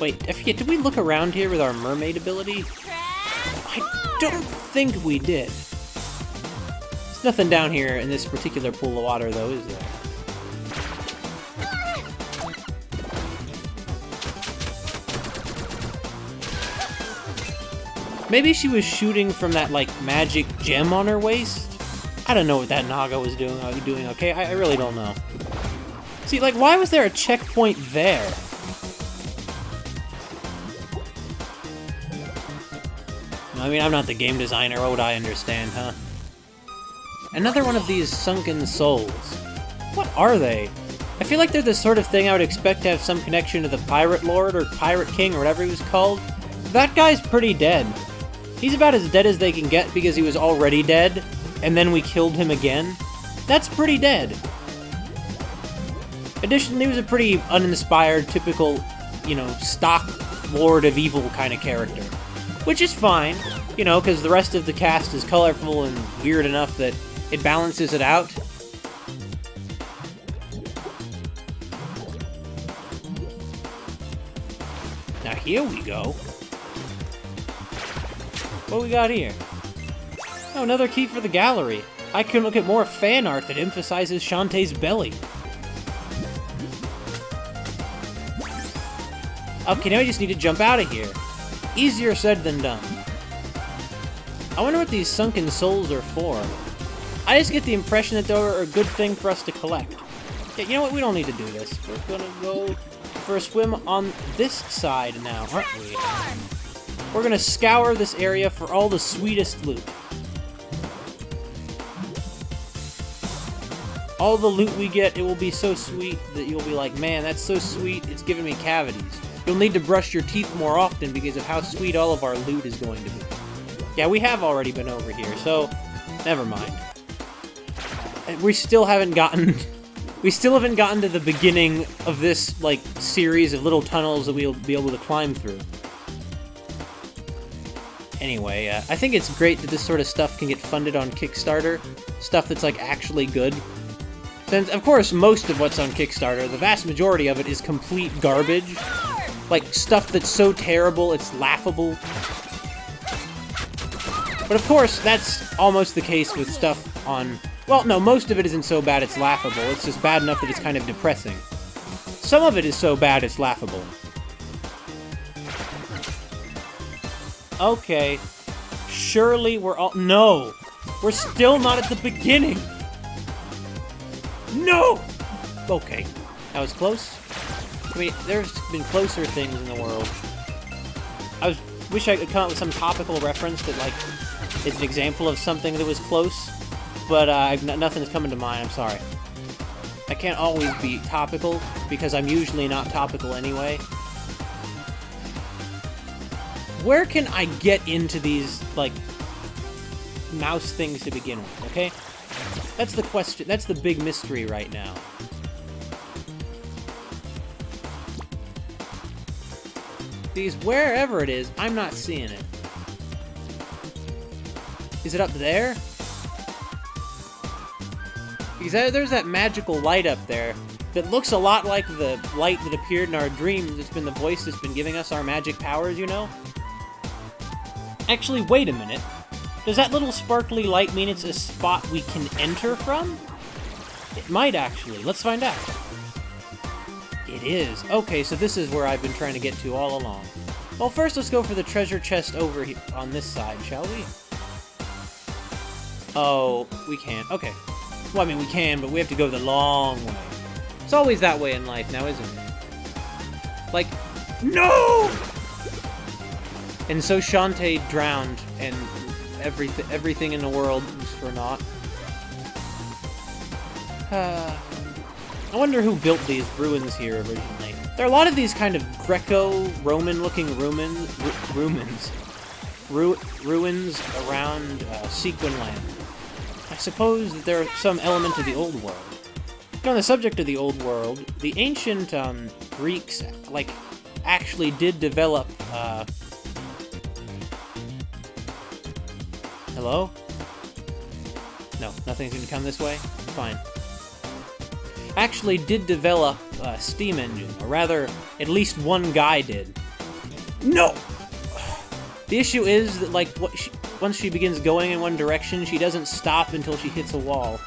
Wait, I forget, did we look around here with our mermaid ability? I don't think we did. There's nothing down here in this particular pool of water, though, is there? Maybe she was shooting from that, like, magic gem on her waist? I don't know what that Naga was doing, doing okay? I, I really don't know. See, like, why was there a checkpoint there? I mean, I'm not the game designer, what would I understand, huh? Another one of these sunken souls. What are they? I feel like they're the sort of thing I would expect to have some connection to the Pirate Lord or Pirate King or whatever he was called. That guy's pretty dead. He's about as dead as they can get because he was already dead, and then we killed him again. That's pretty dead. Additionally, he was a pretty uninspired, typical, you know, stock Lord of Evil kind of character. Which is fine, you know, because the rest of the cast is colorful and weird enough that it balances it out. Now here we go. What we got here? Oh, another key for the gallery. I can look at more fan art that emphasizes Shantae's belly. Okay, now I just need to jump out of here. Easier said than done. I wonder what these sunken souls are for. I just get the impression that they're a good thing for us to collect. Yeah, you know what? We don't need to do this. We're gonna go for a swim on this side now, aren't we? We're gonna scour this area for all the sweetest loot. All the loot we get, it will be so sweet that you'll be like, man, that's so sweet, it's giving me cavities. You'll need to brush your teeth more often because of how sweet all of our loot is going to be. Yeah, we have already been over here, so never mind. We still haven't gotten... We still haven't gotten to the beginning of this, like, series of little tunnels that we'll be able to climb through. Anyway, uh, I think it's great that this sort of stuff can get funded on Kickstarter. Stuff that's, like, actually good. Since, of course, most of what's on Kickstarter, the vast majority of it is complete garbage. Like, stuff that's so terrible, it's laughable. But of course, that's almost the case with stuff on... Well, no, most of it isn't so bad it's laughable. It's just bad enough that it's kind of depressing. Some of it is so bad it's laughable. Okay. Surely we're all... No! We're still not at the beginning! No! Okay. That was close. I mean, there's been closer things in the world. I was, wish I could come up with some topical reference that, like, is an example of something that was close, but uh, nothing's coming to mind, I'm sorry. I can't always be topical, because I'm usually not topical anyway. Where can I get into these, like, mouse things to begin with, okay? That's the question, that's the big mystery right now. These, wherever it is, I'm not seeing it. Is it up there? Because there's that magical light up there that looks a lot like the light that appeared in our dreams. It's been the voice that's been giving us our magic powers, you know? Actually, wait a minute. Does that little sparkly light mean it's a spot we can enter from? It might, actually. Let's find out. It is. Okay, so this is where I've been trying to get to all along. Well, first let's go for the treasure chest over here on this side, shall we? Oh, we can't. Okay. Well, I mean, we can, but we have to go the long way. It's always that way in life now, isn't it? Like, no! And so Shantae drowned, and everyth everything in the world was for naught. Uh, I wonder who built these ruins here originally. There are a lot of these kind of Greco-Roman-looking ruins, ruins, ru ruins around uh, Sequin Land. I suppose that there are some element of the old world. On the subject of the old world, the ancient um, Greeks, like, actually did develop. Uh... Hello? No, nothing's gonna come this way. Fine. Actually, did develop a steam engine, or rather, at least one guy did. No. The issue is that, like, what she, once she begins going in one direction, she doesn't stop until she hits a wall.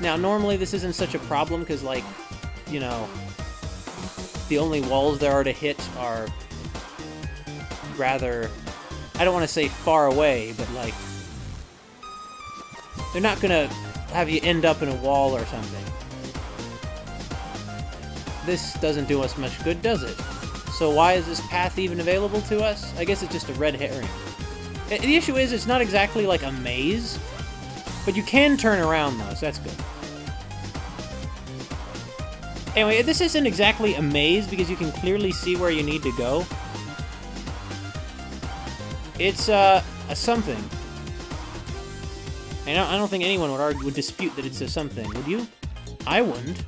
Now, normally this isn't such a problem, because, like, you know, the only walls there are to hit are rather, I don't want to say far away, but, like, they're not going to have you end up in a wall or something. This doesn't do us much good, does it? So why is this path even available to us? I guess it's just a red herring. The issue is, it's not exactly like a maze, but you can turn around, though, so that's good. Anyway, this isn't exactly a maze, because you can clearly see where you need to go. It's, uh, a something. I don't, I don't think anyone would argue, would dispute that it's a something, would you? I wouldn't.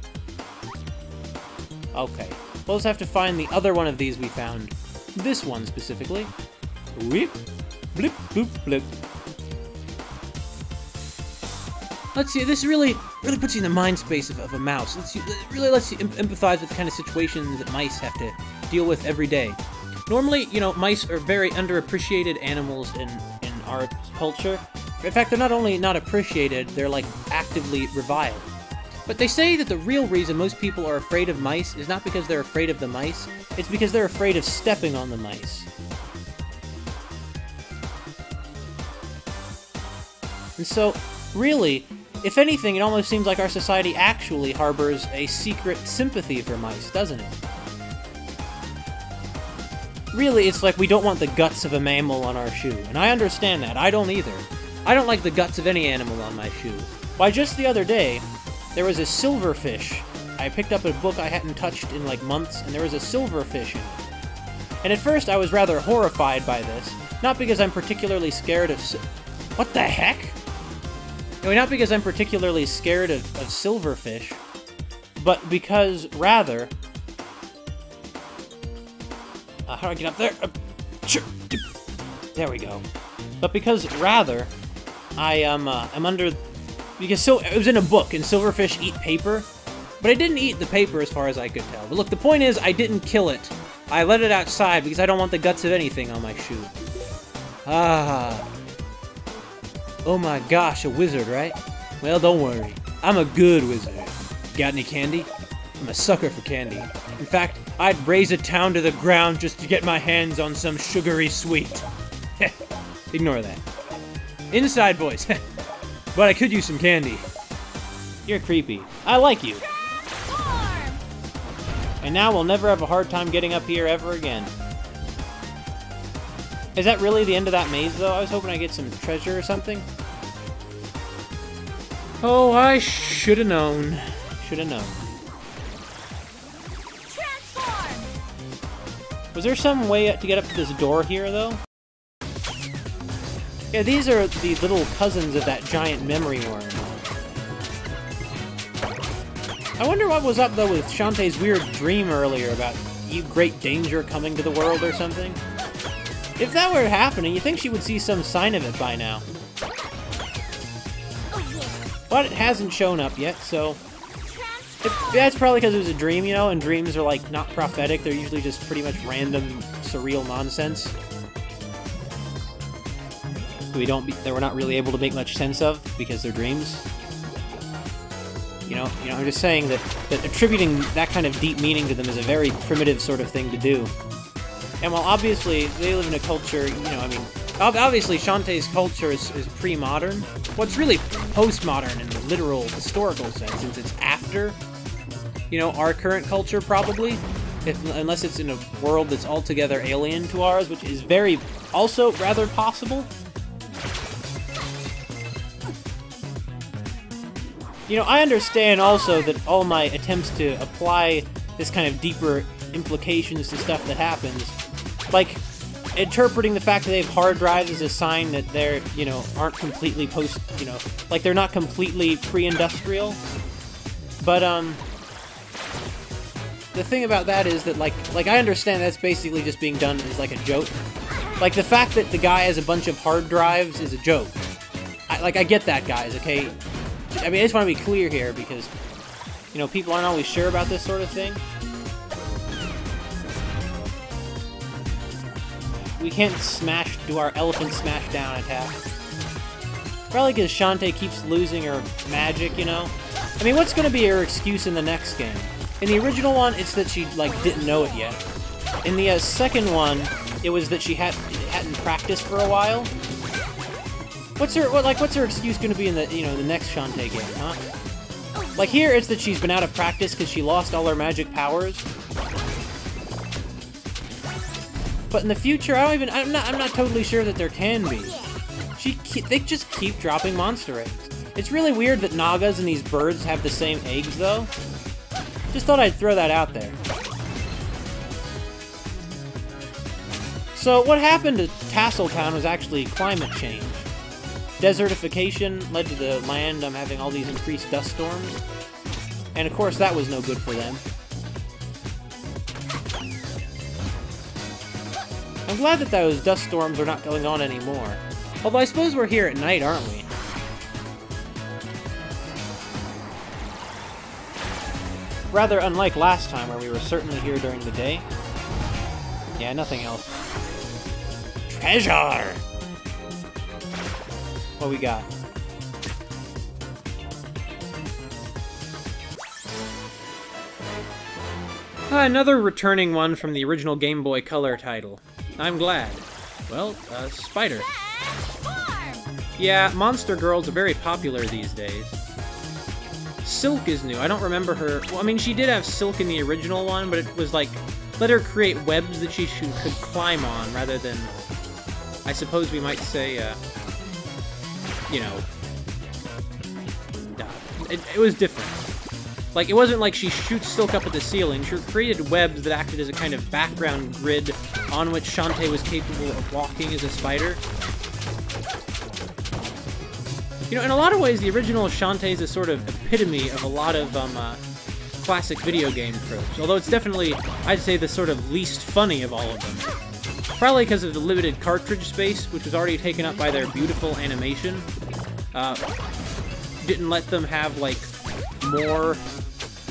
Okay. We'll just have to find the other one of these we found. This one, specifically. Whip, blip, bloop, blip. Let's see, this really, really puts you in the mind space of, of a mouse. Let's see, it really lets you em empathize with the kind of situations that mice have to deal with every day. Normally, you know, mice are very underappreciated animals in, in our culture. In fact, they're not only not appreciated, they're, like, actively reviled. But they say that the real reason most people are afraid of mice is not because they're afraid of the mice, it's because they're afraid of stepping on the mice. And so, really, if anything, it almost seems like our society actually harbors a secret sympathy for mice, doesn't it? Really, it's like we don't want the guts of a mammal on our shoe, and I understand that, I don't either. I don't like the guts of any animal on my shoe. Why, just the other day, there was a silverfish. I picked up a book I hadn't touched in, like, months, and there was a silverfish in it. And at first I was rather horrified by this, not because I'm particularly scared of si- What the heck? Anyway, not because I'm particularly scared of, of silverfish, but because, rather... Uh, how do I get up there? Uh, there we go. But because, rather, I am um, uh, I'm under... Because so, it was in a book, and silverfish eat paper, but I didn't eat the paper as far as I could tell. But look, the point is, I didn't kill it. I let it outside because I don't want the guts of anything on my shoe. Ah... Oh my gosh, a wizard, right? Well, don't worry. I'm a good wizard. Got any candy? I'm a sucker for candy. In fact, I'd raise a town to the ground just to get my hands on some sugary sweet. Ignore that. Inside voice. But I could use some candy. You're creepy. I like you. Transform! And now we'll never have a hard time getting up here ever again. Is that really the end of that maze, though? I was hoping I'd get some treasure or something. Oh, I should have known. Should have known. Transform! Was there some way to get up to this door here, though? Yeah, these are the little cousins of that giant memory worm. I wonder what was up, though, with Shantae's weird dream earlier about you great danger coming to the world or something. If that were happening, you'd think she would see some sign of it by now. But it hasn't shown up yet, so... It, that's probably because it was a dream, you know, and dreams are, like, not prophetic. They're usually just pretty much random, surreal nonsense. We don't be, that we're not really able to make much sense of, because they're dreams. You know, you know, I'm just saying that, that attributing that kind of deep meaning to them is a very primitive sort of thing to do. And while obviously they live in a culture, you know, I mean, obviously Shantae's culture is, is pre-modern. What's really post-modern in the literal, historical sense, since it's after, you know, our current culture, probably. If, unless it's in a world that's altogether alien to ours, which is very, also rather possible. You know, I understand also that all my attempts to apply this kind of deeper implications to stuff that happens, like interpreting the fact that they have hard drives as a sign that they're, you know, aren't completely post, you know, like they're not completely pre-industrial. But, um, the thing about that is that, like, like I understand that's basically just being done as, like, a joke. Like, the fact that the guy has a bunch of hard drives is a joke. I, like, I get that, guys, okay? I mean, I just want to be clear here, because, you know, people aren't always sure about this sort of thing. We can't smash, do our elephant smash down attack. Probably because Shantae keeps losing her magic, you know? I mean, what's going to be her excuse in the next game? In the original one, it's that she, like, didn't know it yet. In the uh, second one, it was that she had, hadn't practiced for a while. What's her, what, like, what's her excuse gonna be in the, you know, the next Shantae game, huh? Like, here it's that she's been out of practice because she lost all her magic powers. But in the future, I don't even, I'm not, I'm not totally sure that there can be. She, they just keep dropping monster eggs. It's really weird that Nagas and these birds have the same eggs, though. Just thought I'd throw that out there. So, what happened to Tassel Town was actually climate change. Desertification led to the land um, having all these increased dust storms. And of course that was no good for them. I'm glad that those dust storms are not going on anymore. Although I suppose we're here at night, aren't we? Rather unlike last time where we were certainly here during the day. Yeah, nothing else. Treasure! What we got? Ah, another returning one from the original Game Boy Color title. I'm glad. Well, uh, Spider. Yeah, monster girls are very popular these days. Silk is new. I don't remember her. Well, I mean, she did have Silk in the original one, but it was like, let her create webs that she should, could climb on rather than, I suppose we might say, uh, you know, it, it was different. Like, it wasn't like she shoots Silk up at the ceiling. She created webs that acted as a kind of background grid on which Shantae was capable of walking as a spider. You know, in a lot of ways, the original Shantae is a sort of epitome of a lot of um, uh, classic video game tropes. Although it's definitely, I'd say, the sort of least funny of all of them. Probably because of the limited cartridge space, which was already taken up by their beautiful animation. Uh, didn't let them have, like, more...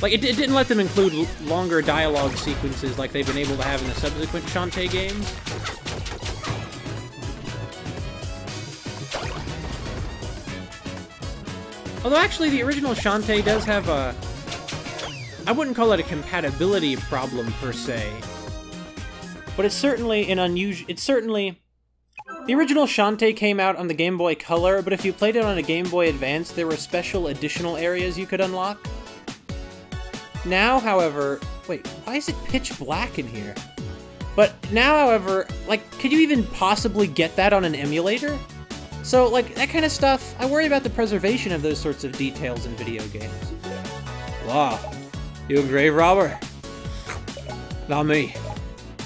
Like, it, it didn't let them include l longer dialogue sequences like they've been able to have in the subsequent Shantae games. Although, actually, the original Shantae does have a... I wouldn't call it a compatibility problem, per se. But it's certainly an unusual... It's certainly... The original Shantae came out on the Game Boy Color, but if you played it on a Game Boy Advance, there were special additional areas you could unlock. Now, however... Wait, why is it pitch black in here? But now, however, like, could you even possibly get that on an emulator? So, like, that kind of stuff, I worry about the preservation of those sorts of details in video games. Wow. You a grave robber? Not me.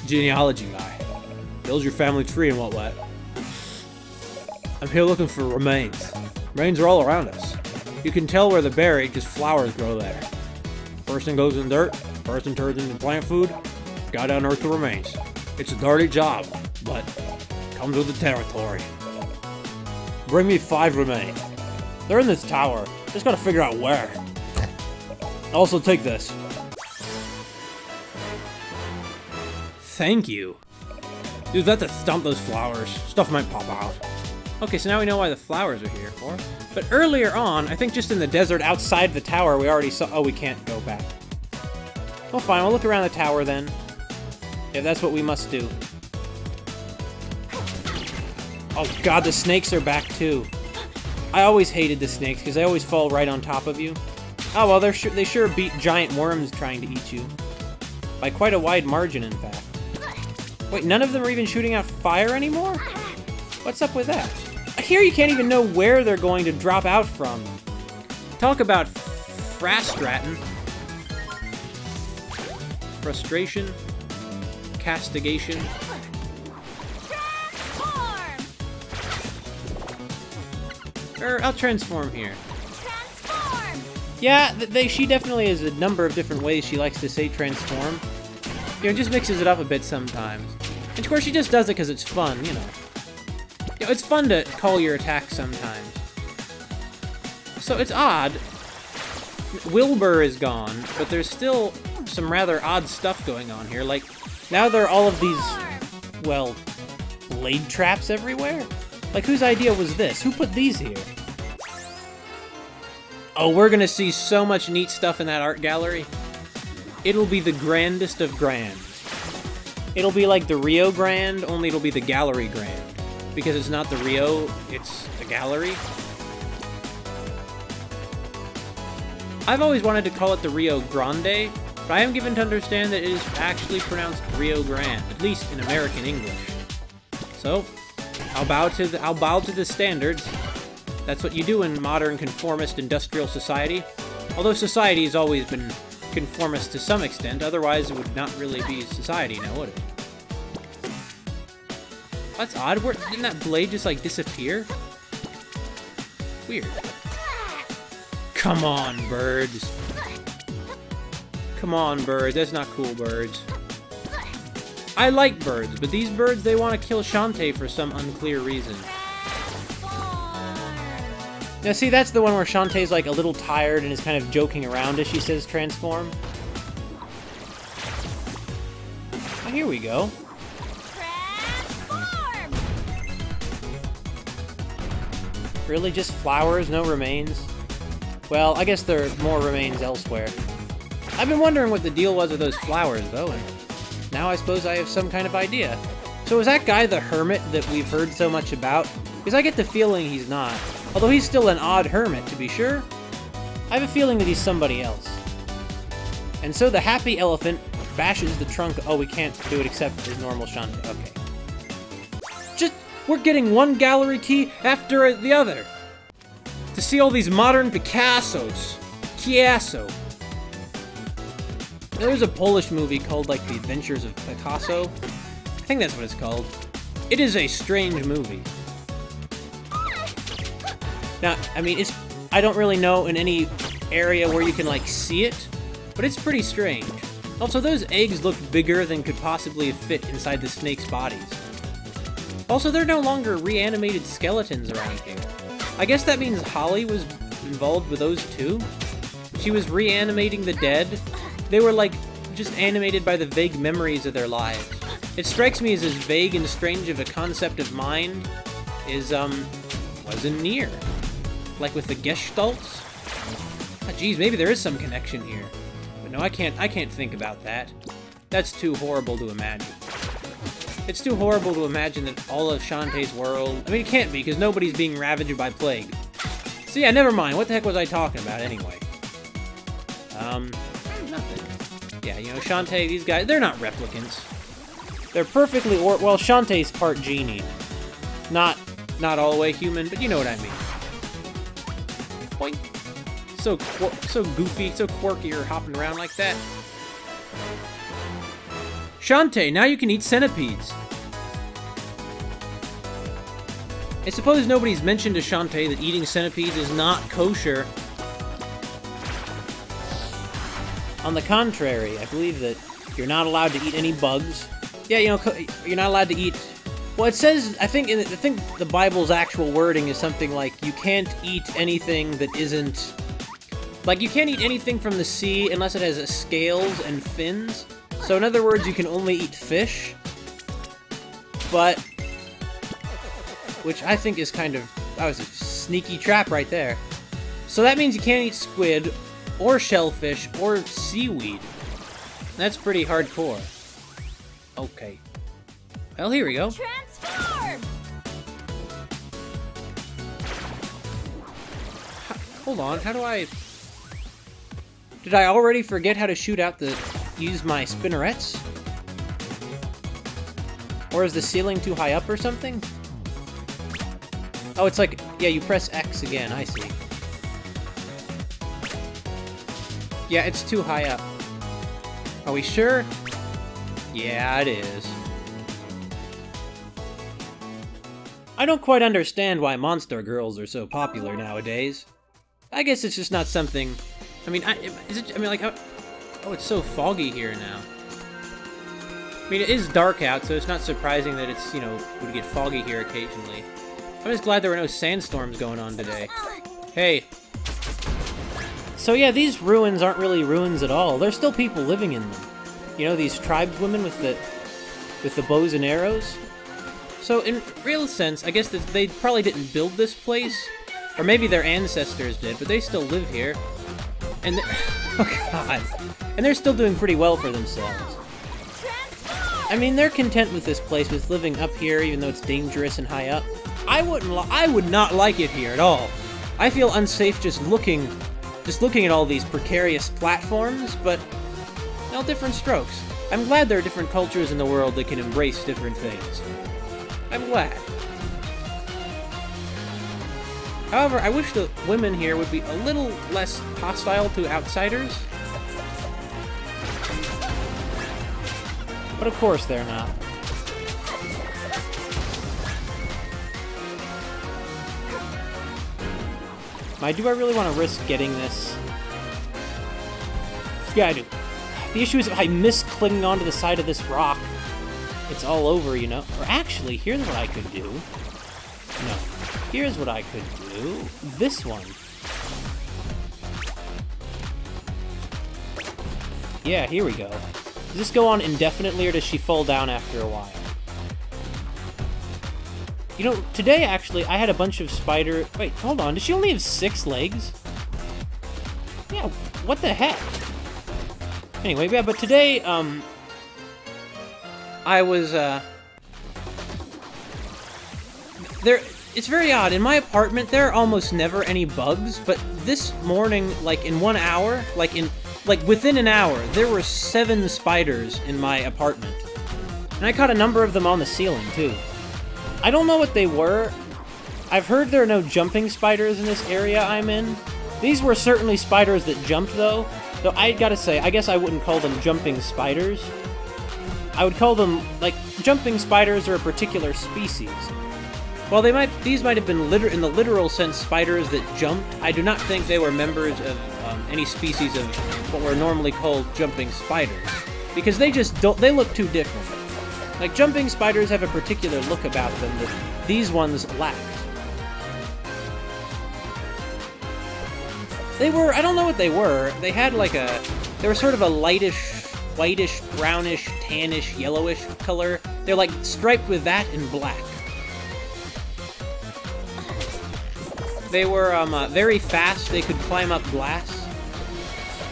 Genealogy guy. Build your family tree and whatnot. I'm here looking for remains. Remains are all around us. You can tell where they're buried because flowers grow there. Person goes in dirt, person turns into plant food, gotta unearth the remains. It's a dirty job, but comes with the territory. Bring me five remains. They're in this tower. Just gotta figure out where. Also, take this. Thank you. Dude, that's a stomp those flowers. Stuff might pop out. Okay, so now we know why the flowers are here for. But earlier on, I think just in the desert outside the tower, we already saw... Oh, we can't go back. Well, fine. We'll look around the tower then. If that's what we must do. Oh, God, the snakes are back, too. I always hated the snakes, because they always fall right on top of you. Oh, well, they're sure, they sure beat giant worms trying to eat you. By quite a wide margin, in fact. Wait, none of them are even shooting out fire anymore? What's up with that? Here you can't even know where they're going to drop out from. Talk about frastratin. Frustration. Castigation. Or I'll transform here. Transform! Yeah, they, she definitely has a number of different ways she likes to say transform. You know, just mixes it up a bit sometimes. And of course, she just does it because it's fun, you know. You know. It's fun to call your attacks sometimes. So it's odd. Wilbur is gone, but there's still some rather odd stuff going on here. Like, now there are all of these, well, blade traps everywhere? Like, whose idea was this? Who put these here? Oh, we're gonna see so much neat stuff in that art gallery. It'll be the grandest of grand. It'll be like the Rio Grande, only it'll be the Gallery Grand. Because it's not the Rio, it's the gallery. I've always wanted to call it the Rio Grande, but I am given to understand that it is actually pronounced Rio Grande, at least in American English. So, I'll bow to the, I'll bow to the standards. That's what you do in modern conformist industrial society. Although society has always been conformist to some extent, otherwise it would not really be society now, would it? That's odd. Where, didn't that blade just, like, disappear? Weird. Come on, birds. Come on, birds. That's not cool, birds. I like birds, but these birds, they want to kill Shantae for some unclear reason. Now, see, that's the one where Shantae's, like, a little tired and is kind of joking around as she says transform. Well, here we go. Transform! Really? Just flowers? No remains? Well, I guess there are more remains elsewhere. I've been wondering what the deal was with those flowers, though, and now I suppose I have some kind of idea. So is that guy the hermit that we've heard so much about? Because I get the feeling he's not. Although he's still an odd hermit, to be sure. I have a feeling that he's somebody else. And so the happy elephant bashes the trunk. Oh, we can't do it except his normal Shantae. Okay. Just, we're getting one gallery key after the other. To see all these modern Picassos. Chiasso. There was a Polish movie called, like, The Adventures of Picasso. I think that's what it's called. It is a strange movie. Now, I mean, it's... I don't really know in any area where you can, like, see it, but it's pretty strange. Also, those eggs looked bigger than could possibly fit inside the snake's bodies. Also, there are no longer reanimated skeletons around here. I guess that means Holly was involved with those too. She was reanimating the dead. They were, like, just animated by the vague memories of their lives. It strikes me as as vague and strange of a concept of mind is, um, wasn't near. Like with the Gestalts? Oh, geez, maybe there is some connection here. But no, I can't, I can't think about that. That's too horrible to imagine. It's too horrible to imagine that all of Shantae's world... I mean, it can't be, because nobody's being ravaged by plague. So yeah, never mind. What the heck was I talking about anyway? Um... Yeah, you know, Shantae, these guys, they're not replicants. They're perfectly or- well, Shantae's part genie. Not, not all the way human, but you know what I mean. Boink. So, so goofy, so quirky, or hopping around like that. Shantae, now you can eat centipedes. I suppose nobody's mentioned to Shantae that eating centipedes is not kosher. On the contrary, I believe that you're not allowed to eat any bugs. Yeah, you know, you're not allowed to eat... Well, it says, I think in the, I think the Bible's actual wording is something like, you can't eat anything that isn't Like, you can't eat anything from the sea unless it has scales and fins. So in other words, you can only eat fish. But... which I think is kind of... that was a sneaky trap right there. So that means you can't eat squid, or shellfish, or seaweed. That's pretty hardcore. Okay. Well, here we go. Transform! Hold on, how do I... did I already forget how to shoot out the... use my spinnerets? Or is the ceiling too high up or something? Oh, it's like... yeah, you press X again, I see. Yeah, it's too high up. Are we sure? Yeah, it is. I don't quite understand why monster girls are so popular nowadays. I guess it's just not something... I mean, I, is it, I mean, like, how, oh, it's so foggy here now. I mean, it is dark out, so it's not surprising that it's, you know, would get foggy here occasionally. I'm just glad there were no sandstorms going on today. Hey. So yeah, these ruins aren't really ruins at all. There's still people living in them. You know, these tribeswomen with the, with the bows and arrows. So in real sense, I guess that they probably didn't build this place. Or maybe their ancestors did, but they still live here. And oh god. And they're still doing pretty well for themselves. I mean, they're content with this place, with living up here, even though it's dangerous and high up. I wouldn't li- I would not like it here at all. I feel unsafe just looking, just looking at all these precarious platforms, but all different strokes. I'm glad there are different cultures in the world that can embrace different things. I'm glad. However, I wish the women here would be a little less hostile to outsiders. But of course they're not. My, do I really want to risk getting this? Yeah, I do. The issue is if I miss clinging onto the side of this rock, it's all over, you know? Or actually, here's what I could do. No. Here's what I could do. This one. Yeah, here we go. Does this go on indefinitely, or does she fall down after a while? You know, today, actually, I had a bunch of spider... wait, hold on. Does she only have six legs? Yeah, what the heck? Anyway, yeah, but today, um... I was, uh... there... it's very odd. In my apartment, there are almost never any bugs, but this morning, like in one hour, like in, like within an hour, there were seven spiders in my apartment. And I caught a number of them on the ceiling, too. I don't know what they were. I've heard there are no jumping spiders in this area I'm in. These were certainly spiders that jumped, though. Though I gotta say, I guess I wouldn't call them jumping spiders. I would call them, like, jumping spiders are a particular species. While they might, these might have been liter in the literal sense spiders that jumped, I do not think they were members of um, any species of what were normally called jumping spiders, because they just don't, they look too different. Like, jumping spiders have a particular look about them that these ones lacked. They were, I don't know what they were, they had like a, they were sort of a lightish, whitish, brownish, tannish, yellowish color. They're like striped with that and black. They were um, uh, very fast. They could climb up glass.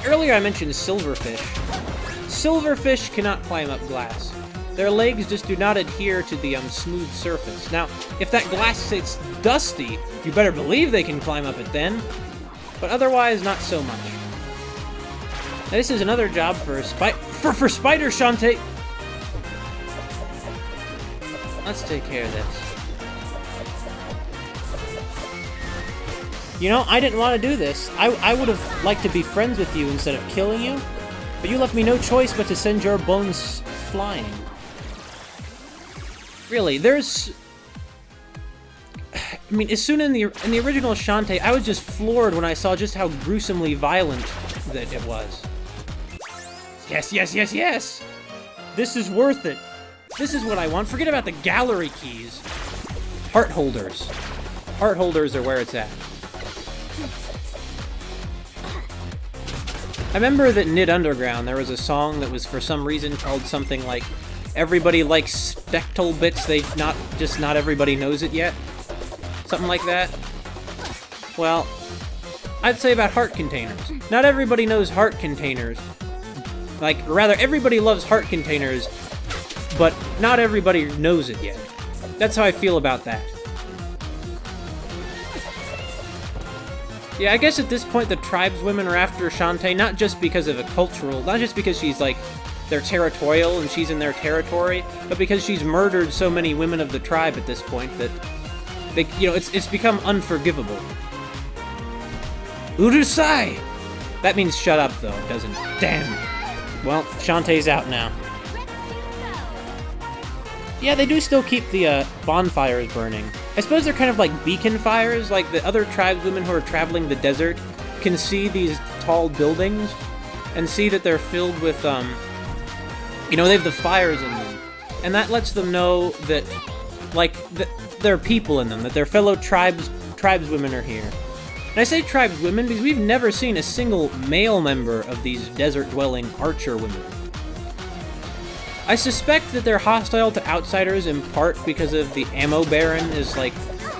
Earlier I mentioned silverfish. Silverfish cannot climb up glass. Their legs just do not adhere to the um, smooth surface. Now, if that glass sits dusty, you better believe they can climb up it then. But otherwise, not so much. Now, this is another job for spi- for, for Spider Shantae! Let's take care of this. You know, I didn't want to do this. I, I would have liked to be friends with you instead of killing you, but you left me no choice but to send your bones flying. Really, there's... I mean, as soon in the, in the original Shantae, I was just floored when I saw just how gruesomely violent that it was. Yes, yes, yes, yes! This is worth it. This is what I want. Forget about the gallery keys. Heart holders. Heart holders are where it's at. I remember that Knytt Underground, there was a song that was for some reason called something like Everybody Likes Spectlebits, they not, just not everybody knows it yet. Something like that. Well, I'd say about heart containers. Not everybody knows heart containers. Like, or rather, everybody loves heart containers, but not everybody knows it yet. That's how I feel about that. Yeah, I guess at this point the tribeswomen are after Shantae, not just because of a cultural, not just because she's, like, they're territorial and she's in their territory, but because she's murdered so many women of the tribe at this point that, they, you know, it's, it's become unforgivable. Urusai! That means shut up, though, doesn't it? Damn! Well, Shantae's out now. Yeah, they do still keep the uh, bonfires burning. I suppose they're kind of like beacon fires, like the other tribeswomen who are traveling the desert can see these tall buildings and see that they're filled with, um, you know, they have the fires in them. And that lets them know that, like, that there are people in them, that their fellow tribes, tribeswomen are here. And I say tribeswomen because we've never seen a single male member of these desert-dwelling archer women. I suspect that they're hostile to outsiders in part because of the Ammo Baron is like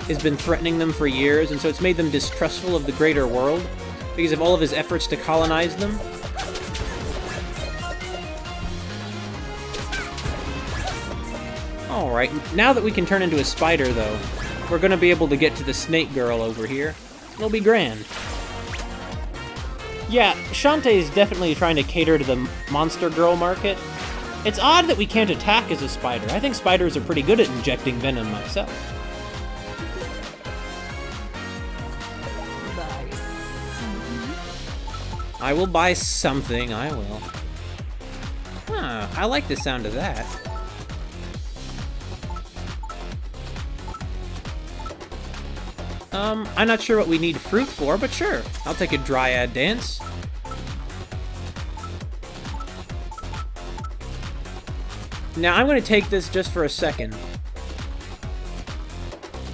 has been threatening them for years, and so it's made them distrustful of the greater world because of all of his efforts to colonize them. Alright, now that we can turn into a spider though, we're gonna be able to get to the snake girl over here. It'll be grand. Yeah, Shantae is definitely trying to cater to the monster girl market. It's odd that we can't attack as a spider. I think spiders are pretty good at injecting venom myself. Buy something. I will buy something, I will. Huh, I like the sound of that. Um, I'm not sure what we need fruit for, but sure. I'll take a dryad dance. Now, I'm going to take this just for a second.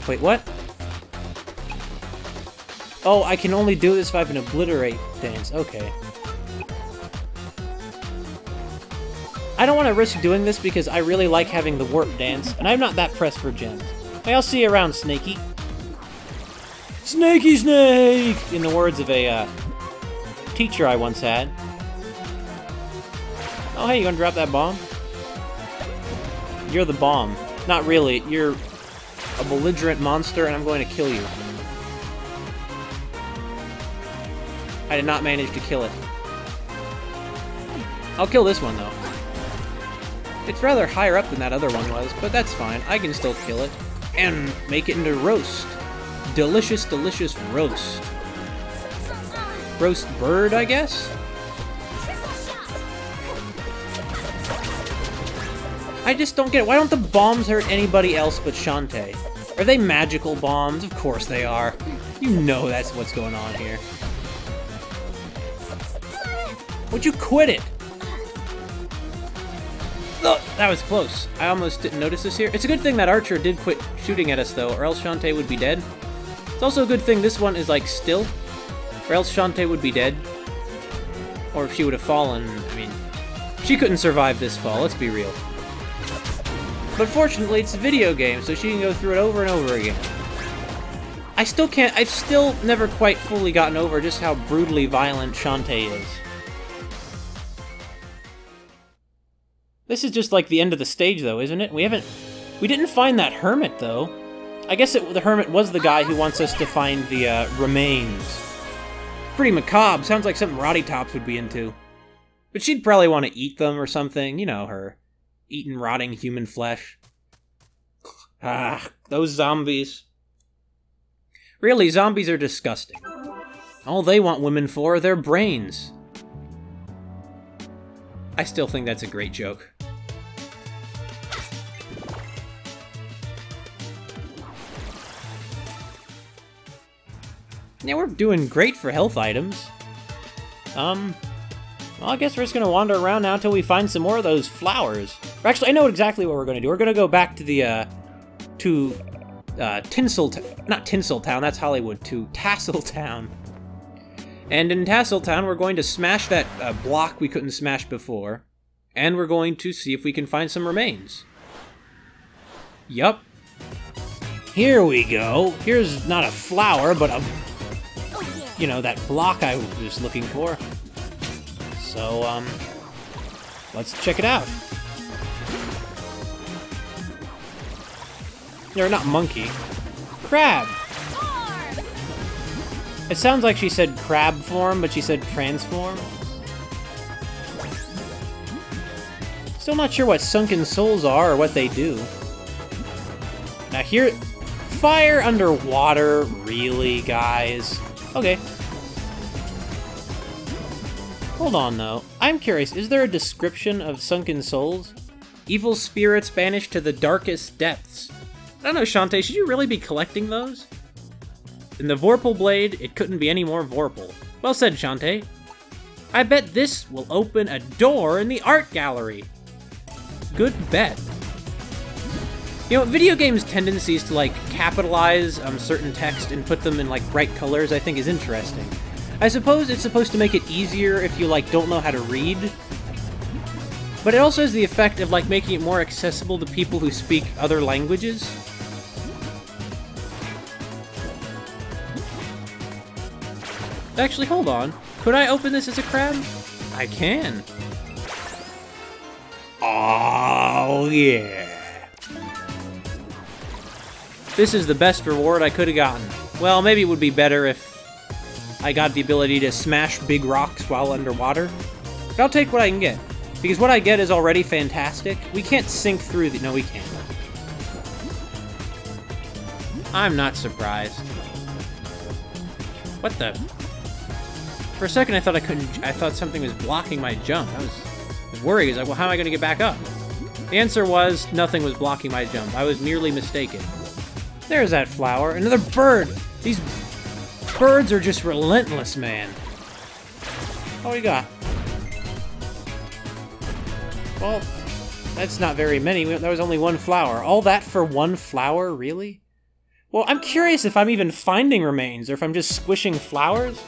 Wait, what? Oh, I can only do this if I have an obliterate dance. Okay. I don't want to risk doing this because I really like having the warp dance, and I'm not that pressed for gems. Hey, I'll see you around, Snakey. Snakey Snake! In the words of a uh, teacher I once had. Oh, hey, you going to drop that bomb? You're the bomb. Not really. You're a belligerent monster, and I'm going to kill you. I did not manage to kill it. I'll kill this one, though. It's rather higher up than that other one was, but that's fine. I can still kill it. And make it into roast. Delicious, delicious roast. Roast bird, I guess? I just don't get it. Why don't the bombs hurt anybody else but Shantae? Are they magical bombs? Of course they are. You know that's what's going on here. Would you quit it? Oh, that was close. I almost didn't notice this here. It's a good thing that archer did quit shooting at us, though, or else Shantae would be dead. It's also a good thing this one is, like, still, or else Shantae would be dead. Or if she would have fallen, I mean, she couldn't survive this fall, let's be real. But fortunately, it's a video game, so she can go through it over and over again. I still can't- I've still never quite fully gotten over just how brutally violent Shantae is. This is just like the end of the stage, though, isn't it? We haven't- we didn't find that hermit, though. I guess it, the hermit was the guy who wants us to find the, uh, remains. Pretty macabre, sounds like something Rotty Tops would be into. But she'd probably want to eat them or something, you know her. Eating rotting human flesh. Ah, those zombies. Really, zombies are disgusting. All they want women for are their brains. I still think that's a great joke. Yeah, we're doing great for health items. Um... Well, I guess we're just going to wander around now until we find some more of those flowers. Or actually, I know exactly what we're going to do. We're going to go back to the, uh... to... Uh, Tinsel... Not Tinsel Town, that's Hollywood. To Tassel Town. And in Tassel Town, we're going to smash that uh, block we couldn't smash before, and we're going to see if we can find some remains. Yup. Here we go. Here's not a flower, but a, you know, that block I was looking for. So, um, let's check it out. Or not monkey. Crab! It sounds like she said crab form, but she said transform. Still not sure what sunken souls are or what they do. Now here... Fire underwater, really, guys? Okay. Hold on, though. I'm curious, is there a description of sunken souls? Evil spirits banished to the darkest depths. I don't know, Shantae, should you really be collecting those? In the Vorpal Blade, it couldn't be any more Vorpal. Well said, Shantae. I bet this will open a door in the art gallery. Good bet. You know, video games' tendencies to, like, capitalize um, certain text and put them in, like, bright colors I think is interesting. I suppose it's supposed to make it easier if you, like, don't know how to read. But it also has the effect of, like, making it more accessible to people who speak other languages. Actually, hold on. Could I open this as a crab? I can. Oh yeah. This is the best reward I could have gotten. Well, maybe it would be better if I got the ability to smash big rocks while underwater. But I'll take what I can get. Because what I get is already fantastic. We can't sink through the... No, we can't. I'm not surprised. What the... For a second, I thought I couldn't... I thought something was blocking my jump. I was, I was worried. I was like, well, how am I going to get back up? The answer was, nothing was blocking my jump. I was merely mistaken. There's that flower. Another bird! These birds are just relentless, man. What do we got? Well, that's not very many. There was only one flower. All that for one flower, really? Well, I'm curious if I'm even finding remains, or if I'm just squishing flowers.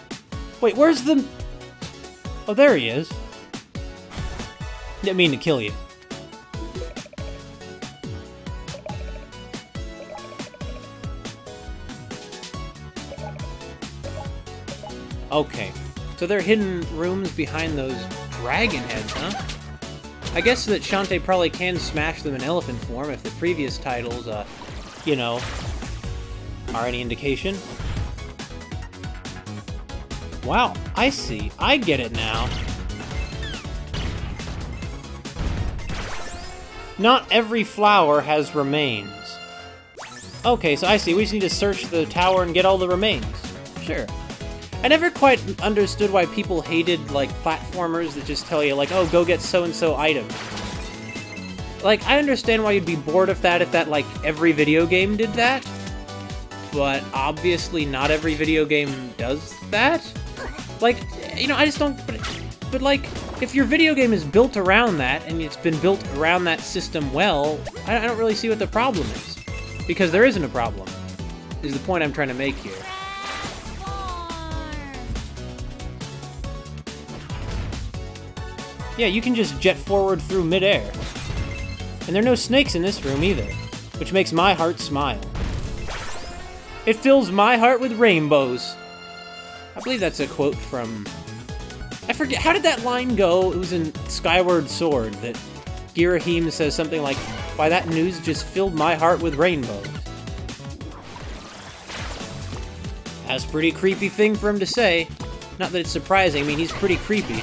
Wait, where's the... Oh, there he is. Didn't mean to kill you. Okay. So they're hidden rooms behind those dragon heads, huh? I guess that Shantae probably can smash them in elephant form if the previous titles, uh, you know, are any indication. Wow, I see. I get it now. Not every flower has remains. Okay, so I see. We just need to search the tower and get all the remains. Sure. I never quite understood why people hated, like, platformers that just tell you, like, oh, go get so-and-so item. Like, I understand why you'd be bored of that if that, like, every video game did that. But obviously not every video game does that. Like, you know, I just don't... But, but, like, if your video game is built around that, and it's been built around that system well, I, I don't really see what the problem is. Because there isn't a problem, is the point I'm trying to make here. Yeah, you can just jet forward through midair. And there are no snakes in this room either, which makes my heart smile. It fills my heart with rainbows. I believe that's a quote from... I forget, how did that line go? It was in Skyward Sword that Girahim says something like, why, that news just filled my heart with rainbows. That's a pretty creepy thing for him to say. Not that it's surprising, I mean, he's pretty creepy.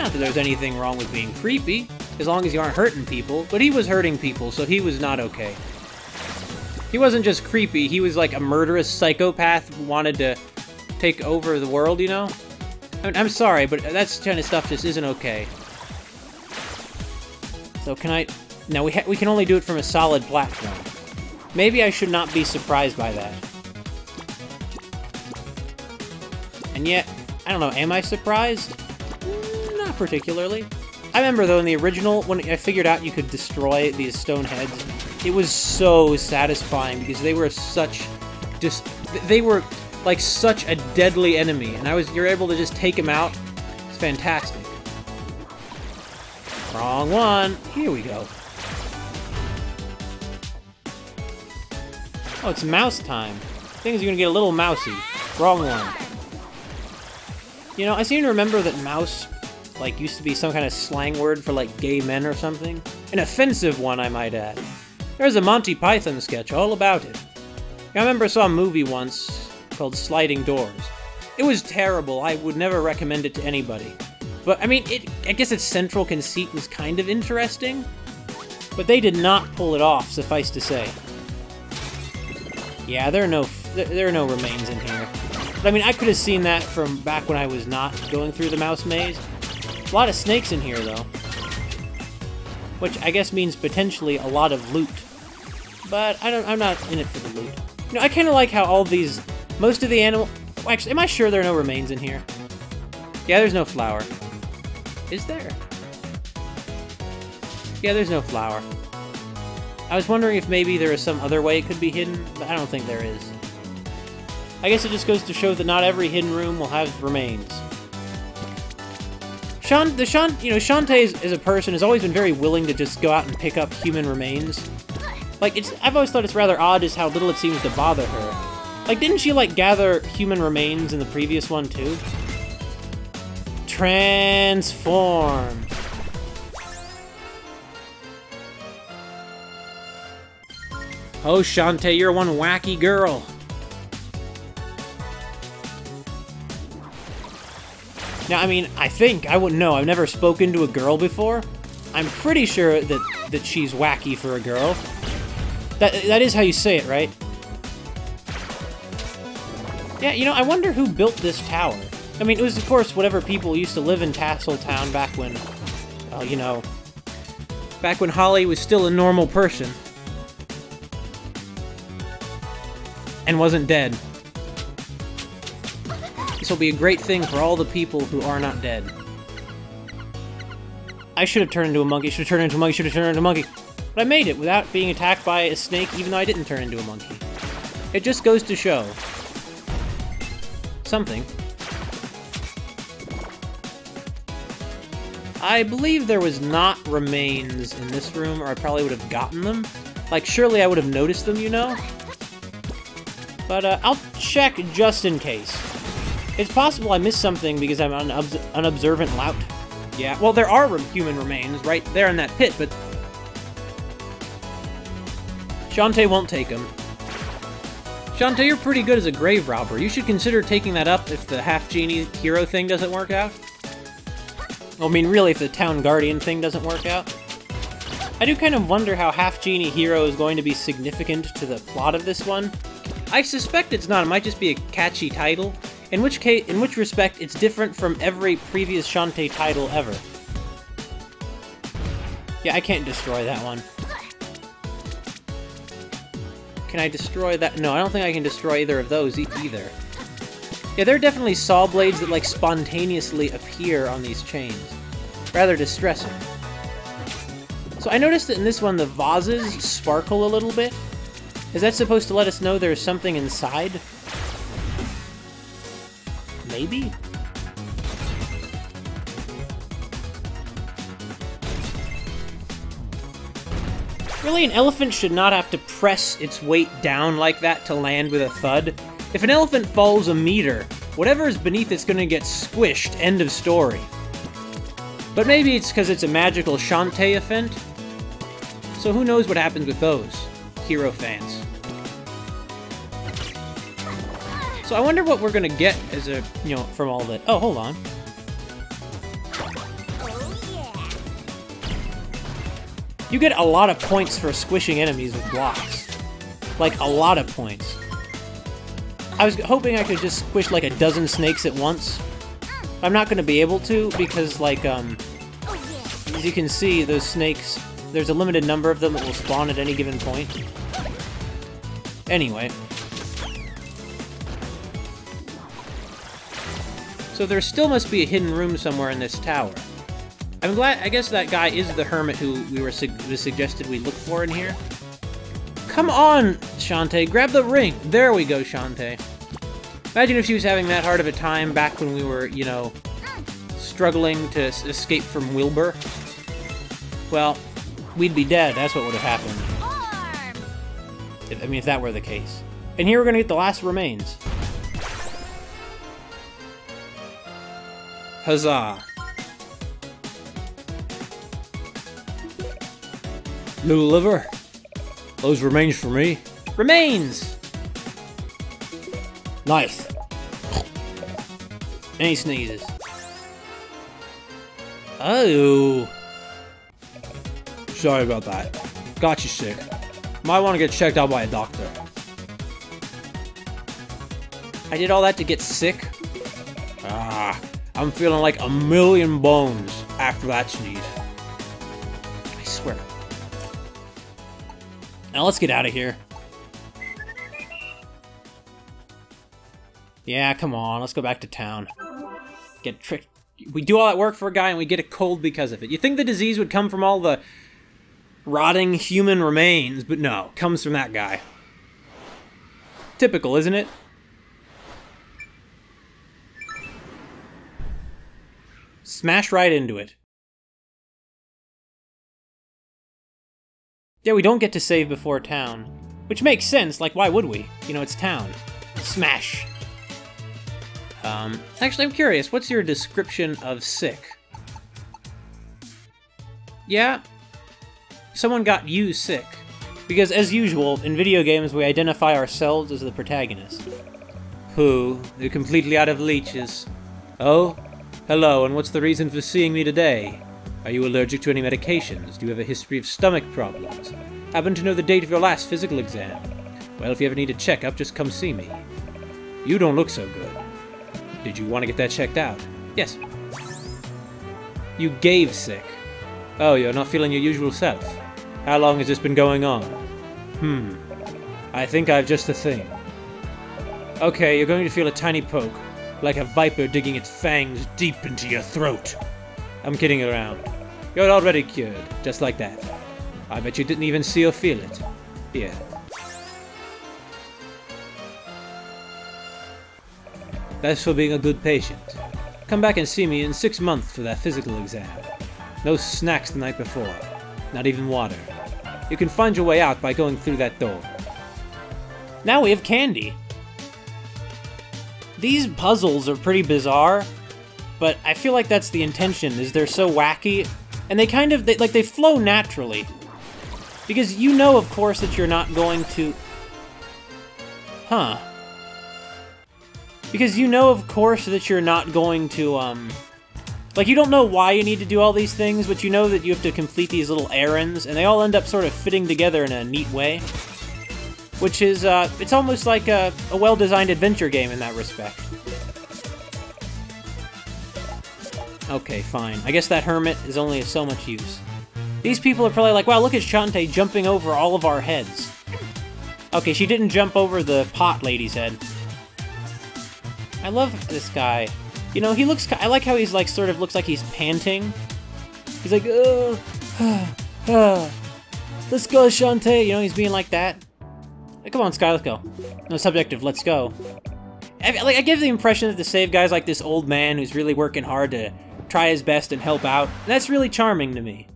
Not that there's anything wrong with being creepy, as long as you aren't hurting people, but he was hurting people, so he was not okay. He wasn't just creepy, he was like a murderous psychopath who wanted to take over the world, you know? I mean, I'm sorry, but that kind of stuff just isn't okay. So can I... No, we, ha we can only do it from a solid platform. Maybe I should not be surprised by that. And yet, I don't know, am I surprised? Not particularly. I remember, though, in the original, when I figured out you could destroy these stone heads, it was so satisfying because they were such... Just, they were like such a deadly enemy, and I was you're able to just take him out. It's fantastic. Wrong one. Here we go. Oh, it's mouse time. Things are gonna get a little mousy. Wrong one. You know, I seem to remember that mouse, like, used to be some kind of slang word for, like, gay men or something. An offensive one, I might add. There's a Monty Python sketch all about it. I remember I saw a movie once called Sliding Doors. It was terrible. I would never recommend it to anybody. But, I mean, it, I guess its central conceit was kind of interesting. But they did not pull it off, suffice to say. Yeah, there are no there are no remains in here. But, I mean, I could have seen that from back when I was not going through the mouse maze. A lot of snakes in here, though. Which I guess means potentially a lot of loot. But I don't, I'm not in it for the loot. You know, I kind of like how all these... Most of the animal... Oh, actually, am I sure there are no remains in here? Yeah, there's no flower. Is there? Yeah, there's no flower. I was wondering if maybe there is some other way it could be hidden, but I don't think there is. I guess it just goes to show that not every hidden room will have remains. Shan, the Shan, you know, Shantae is, as a person has always been very willing to just go out and pick up human remains. Like, it's, I've always thought it's rather odd is how little it seems to bother her. Like, didn't she, like, gather human remains in the previous one, too? Transform. Oh, Shantae, you're one wacky girl. Now, I mean, I think, I wouldn't know, I've never spoken to a girl before. I'm pretty sure that, that she's wacky for a girl. That, that is how you say it, right? Yeah, you know, I wonder who built this tower. I mean, it was, of course, whatever people used to live in Tassel Town back when, well, you know, back when Holly was still a normal person. And wasn't dead. This will be a great thing for all the people who are not dead. I should have turned into a monkey, should have turned into a monkey, should have turned into a monkey. But I made it without being attacked by a snake, even though I didn't turn into a monkey. It just goes to show something. I believe there was not remains in this room, or I probably would have gotten them. Like, surely I would have noticed them, you know? But uh, I'll check just in case. It's possible I missed something because I'm an unobservant lout. Yeah, well, there are re human remains right there in that pit, but... Shantae won't take them. Shantae, you're pretty good as a grave robber. You should consider taking that up if the half-genie hero thing doesn't work out. Well, I mean, really, if the town guardian thing doesn't work out. I do kind of wonder how half-genie hero is going to be significant to the plot of this one. I suspect it's not. It might just be a catchy title. In which case, in which respect, it's different from every previous Shantae title ever. Yeah, I can't destroy that one. Can I destroy that? No, I don't think I can destroy either of those e either. Yeah, there are definitely saw blades that, like, spontaneously appear on these chains. Rather distressing. So I noticed that in this one the vases sparkle a little bit. Is that supposed to let us know there's something inside? Maybe? Really, an elephant should not have to press its weight down like that to land with a thud. If an elephant falls a meter, whatever is beneath it's gonna get squished, end of story. But maybe it's because it's a magical Shantae event. So who knows what happens with those. Hero fans. So I wonder what we're gonna get as a, you know, from all that. Oh, hold on. You get a lot of points for squishing enemies with blocks. Like, a lot of points. I was hoping I could just squish like a dozen snakes at once. I'm not gonna be able to because, like, um, as you can see, those snakes, there's a limited number of them that will spawn at any given point. Anyway. So there still must be a hidden room somewhere in this tower. I'm glad, I guess that guy is the hermit who we were su was suggested we look for in here. Come on, Shantae, grab the ring. There we go, Shantae. Imagine if she was having that hard of a time back when we were, you know, struggling to escape from Wilbur. Well, we'd be dead. That's what would have happened. If, I mean, if that were the case. And here we're going to get the last remains. Huzzah. New liver. Those remains for me. Remains! Nice. And he sneezes. Oh. Sorry about that. Got you sick. Might want to get checked out by a doctor. I did all that to get sick? Ah, I'm feeling like a million bones after that sneeze. I swear. Now let's get out of here. Yeah, come on, let's go back to town. Get tricked. We do all that work for a guy and we get a cold because of it. You think the disease would come from all the rotting human remains, but no, it comes from that guy. Typical, isn't it? Smash right into it. Yeah, we don't get to save before town. Which makes sense, like, why would we? You know, it's town. Smash. Um, actually, I'm curious, what's your description of sick? Yeah, someone got you sick. Because, as usual, in video games, we identify ourselves as the protagonist. Who? They're completely out of leeches. Oh? Hello, and what's the reason for seeing me today? Are you allergic to any medications? Do you have a history of stomach problems? Happen to know the date of your last physical exam? Well, if you ever need a checkup, just come see me. You don't look so good. Did you want to get that checked out? Yes. You gave sick. Oh, you're not feeling your usual self. How long has this been going on? Hmm. I think I've just the thing. Okay, you're going to feel a tiny poke, like a viper digging its fangs deep into your throat. I'm kidding around. You're already cured, just like that. I bet you didn't even see or feel it. Here. That's for being a good patient. Come back and see me in six months for that physical exam. No snacks the night before. Not even water. You can find your way out by going through that door. Now we have candy! These puzzles are pretty bizarre, but I feel like that's the intention, is they're so wacky, and they kind of, they, like, they flow naturally. Because you know, of course, that you're not going to... Huh. Because you know, of course, that you're not going to, um... Like, you don't know why you need to do all these things, but you know that you have to complete these little errands, and they all end up sort of fitting together in a neat way. Which is, uh, it's almost like a, a well-designed adventure game in that respect. Okay, fine. I guess that hermit is only of so much use. These people are probably like, wow, look at Shantae jumping over all of our heads. Okay, she didn't jump over the pot lady's head. I love this guy. You know, he looks... I like how he's, like, sort of looks like he's panting. He's like, oh, ah, ah. Let's go, Shantae. You know, he's being like that. Hey, come on, Sky, let's go. No subjective, let's go. I, like, I give the impression that the save guy's like this old man who's really working hard to try his best and help out. And that's really charming to me.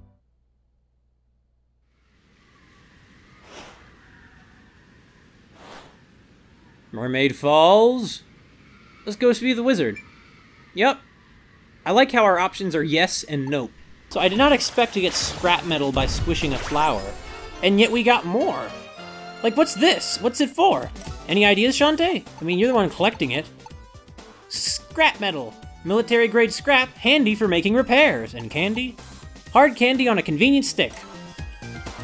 Mermaid Falls? Let's go see the wizard. Yep. I like how our options are yes and nope. So I did not expect to get scrap metal by squishing a flower, and yet we got more. Like, what's this? What's it for? Any ideas, Shantae? I mean, you're the one collecting it. Scrap metal. Military-grade scrap, handy for making repairs. And candy? Hard candy on a convenient stick.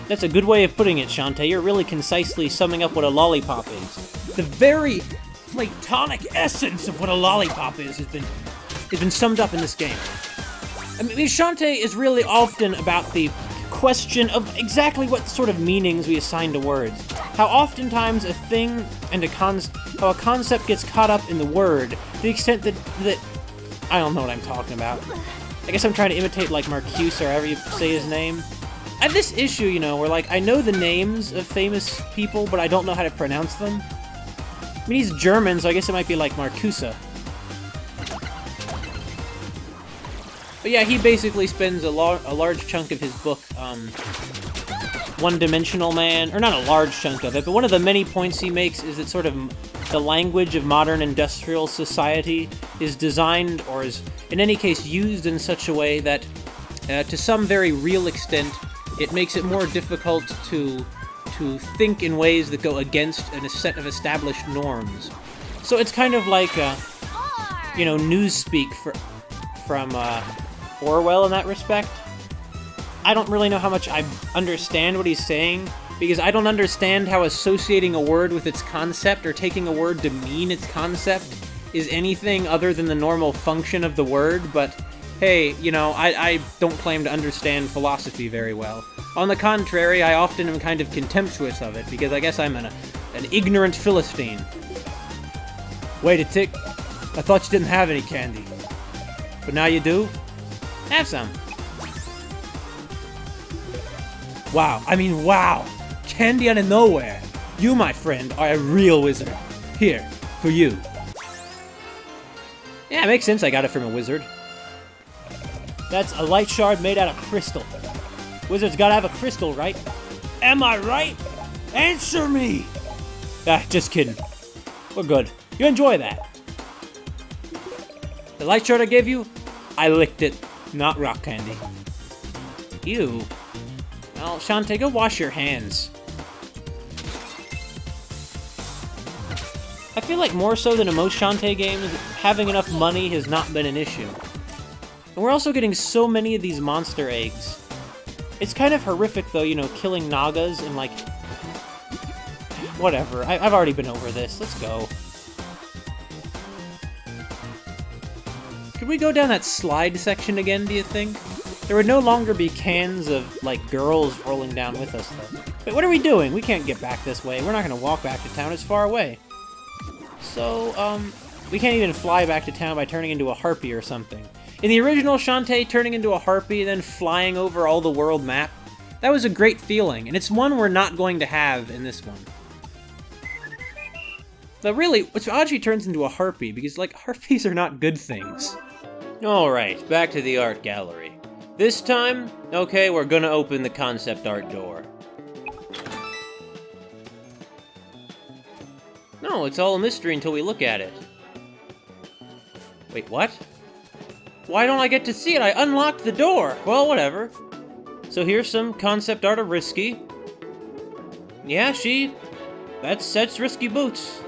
That's a good way of putting it, Shantae. You're really concisely summing up what a lollipop is. The very... platonic essence of what a lollipop is has been has been summed up in this game. I mean, Shantae is really often about the question of exactly what sort of meanings we assign to words. How oftentimes a thing and a con how a concept gets caught up in the word to the extent that that I don't know what I'm talking about. I guess I'm trying to imitate like Marcuse or however you say his name. I have this issue, you know, where like I know the names of famous people, but I don't know how to pronounce them. I mean, he's German, so I guess it might be like Marcusa. But yeah, he basically spends a, lar a large chunk of his book, um, One-Dimensional Man, or not a large chunk of it, but one of the many points he makes is that sort of the language of modern industrial society is designed, or is in any case used in such a way that, uh, to some very real extent, it makes it more difficult to to think in ways that go against a set of established norms. So it's kind of like, uh, you know, newspeak for, from uh, Orwell in that respect. I don't really know how much I understand what he's saying, because I don't understand how associating a word with its concept or taking a word to mean its concept is anything other than the normal function of the word, but hey, you know, I, I don't claim to understand philosophy very well. On the contrary, I often am kind of contemptuous of it, because I guess I'm an, an ignorant Philistine. Wait a tick. I thought you didn't have any candy. But now you do? Have some. Wow, I mean, wow! Candy out of nowhere! You, my friend, are a real wizard. Here, for you. Yeah, it makes sense I got it from a wizard. That's a light shard made out of crystal. Wizards gotta have a crystal, right? Am I right? Answer me! Ah, just kidding. We're good. You enjoy that. The light shard I gave you? I licked it, not rock candy. Ew. Well, Shantae, go wash your hands. I feel like more so than in most Shantae games, having enough money has not been an issue. And we're also getting so many of these monster eggs. It's kind of horrific though, you know, killing Nagas and like... Whatever, I I've already been over this, let's go. Could we go down that slide section again, do you think? There would no longer be cans of, like, girls rolling down with us, though. Wait, what are we doing? We can't get back this way. We're not gonna walk back to town. It's far away. So, um, we can't even fly back to town by turning into a harpy or something. In the original Shantae, turning into a harpy, then flying over all the world map, that was a great feeling, and it's one we're not going to have in this one. But really, Aji turns into a harpy, because, like, harpies are not good things. Alright, back to the art gallery. This time, okay, we're gonna open the concept art door. No, it's all a mystery until we look at it. Wait, what? Why don't I get to see it? I unlocked the door! Well, whatever. So here's some concept art of Risky. Yeah, she... That's, that's Risky Boots.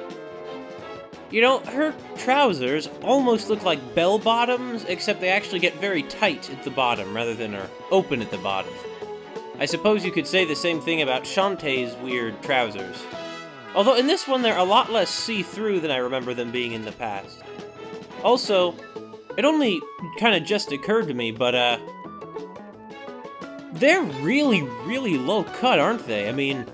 You know, her trousers almost look like bell-bottoms, except they actually get very tight at the bottom rather than are open at the bottom. I suppose you could say the same thing about Shantae's weird trousers. Although in this one they're a lot less see-through than I remember them being in the past. Also, it only kind of just occurred to me, but uh... they're really, really low-cut, aren't they? I mean...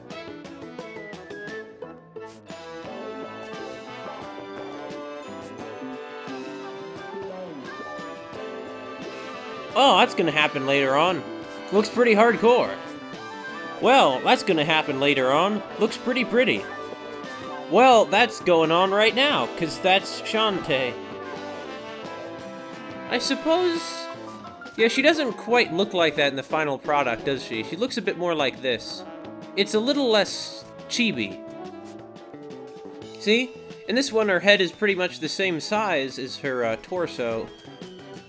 Oh, that's gonna happen later on. Looks pretty hardcore. Well, that's gonna happen later on. Looks pretty pretty. Well, that's going on right now, because that's Shantae. I suppose... Yeah, she doesn't quite look like that in the final product, does she? She looks a bit more like this. It's a little less chibi. See? In this one, her head is pretty much the same size as her uh, torso.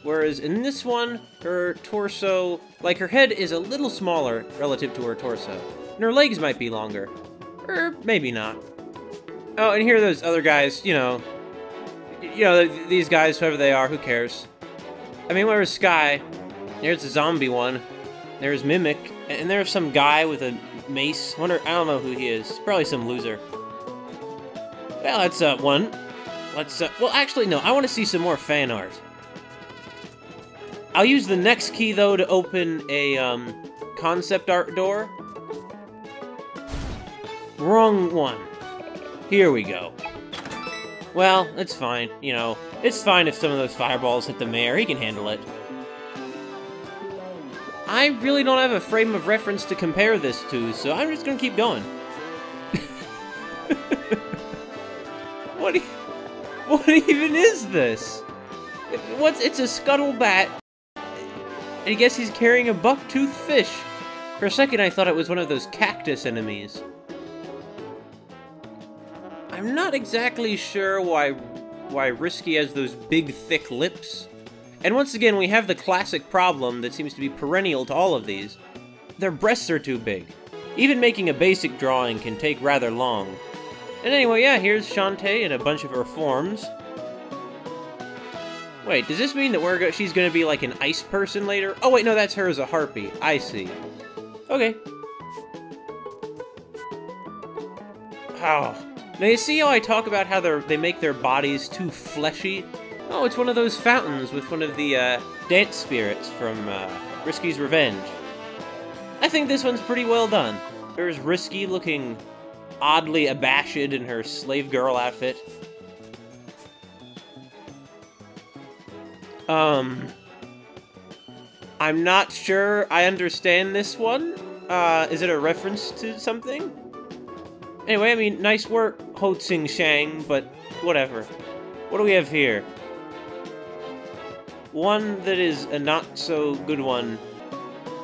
Whereas in this one, her torso, like her head is a little smaller relative to her torso. And her legs might be longer. Or maybe not. Oh, and here are those other guys, you know. You know, these guys, whoever they are, who cares? I mean, where's Sky? There's the zombie one. There's Mimic. And there's some guy with a mace. I wonder, I don't know who he is. Probably some loser. Well, that's uh, one. Let's, uh, well, actually, no. I want to see some more fan art. I'll use the next key, though, to open a, um, concept art door. Wrong one. Here we go. Well, it's fine, you know. It's fine if some of those fireballs hit the mayor. He can handle it. I really don't have a frame of reference to compare this to, so I'm just gonna keep going. What? E what even is this? What's? It's a scuttlebat. I guess he's carrying a buck-toothed fish. For a second, I thought it was one of those cactus enemies. I'm not exactly sure why why Risky has those big, thick lips. And once again, we have the classic problem that seems to be perennial to all of these. Their breasts are too big. Even making a basic drawing can take rather long. And anyway, yeah, here's Shantae and a bunch of her forms. Wait, does this mean that we're go she's gonna be like an ice person later? Oh wait, no, that's her as a harpy. I see. Okay. Oh. Now you see how I talk about how they make their bodies too fleshy? Oh, it's one of those fountains with one of the uh, dance spirits from uh, Risky's Revenge. I think this one's pretty well done. There's Risky looking oddly abashed in her slave girl outfit. Um... I'm not sure I understand this one. Uh, is it a reference to something? Anyway, I mean, nice work, Ho Tsing Shang, but whatever. What do we have here? One that is a not-so-good one.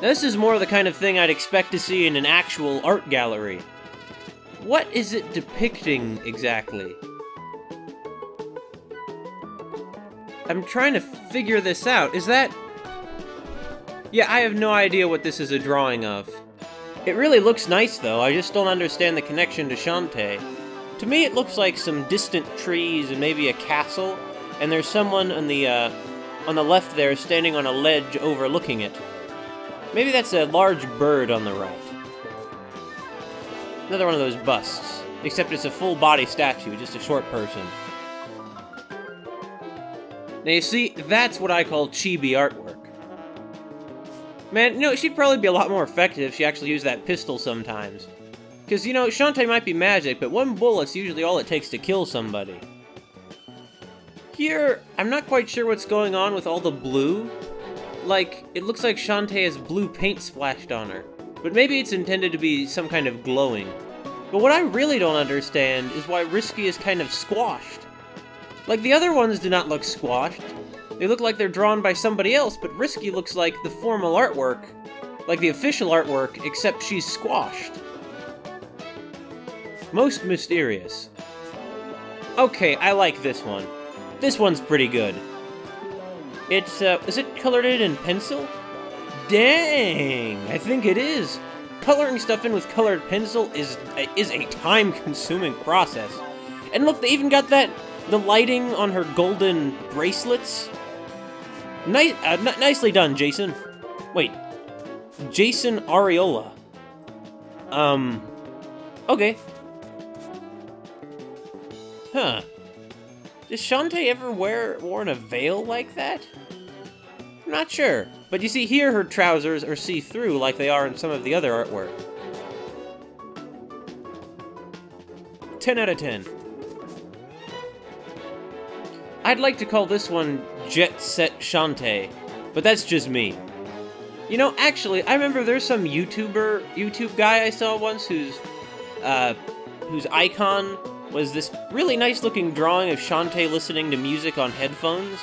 Now, this is more the kind of thing I'd expect to see in an actual art gallery. What is it depicting, exactly? I'm trying to figure this out. Is that... Yeah, I have no idea what this is a drawing of. It really looks nice, though. I just don't understand the connection to Shantae. To me, it looks like some distant trees and maybe a castle, and there's someone on the, uh... on the left there, standing on a ledge overlooking it. Maybe that's a large bird on the right. Another one of those busts. Except it's a full-body statue, just a short person. Now you see, that's what I call chibi artwork. Man, you know, she'd probably be a lot more effective if she actually used that pistol sometimes. Because, you know, Shantae might be magic, but one bullet's usually all it takes to kill somebody. Here, I'm not quite sure what's going on with all the blue. Like, it looks like Shantae has blue paint splashed on her, but maybe it's intended to be some kind of glowing. But what I really don't understand is why Risky is kind of squashed. Like, the other ones do not look squashed. They look like they're drawn by somebody else, but Risky looks like the formal artwork, like the official artwork, except she's squashed. Most mysterious. Okay, I like this one. This one's pretty good. It's, uh, is it colored in in pencil? Dang, I think it is. Coloring stuff in with colored pencil is, uh, is a time-consuming process. And look, they even got that, the lighting on her golden bracelets. Nice, uh, n nicely done, Jason. Wait, Jason Ariola. Um, okay. Huh. Does Shantae ever wear worn a veil like that? I'm not sure. But you see here her trousers are see-through like they are in some of the other artwork. ten out of ten. I'd like to call this one Jet Set Shantae, but that's just me. You know, actually, I remember there's some YouTuber, YouTube guy I saw once whose, uh, whose icon was this really nice-looking drawing of Shantae listening to music on headphones.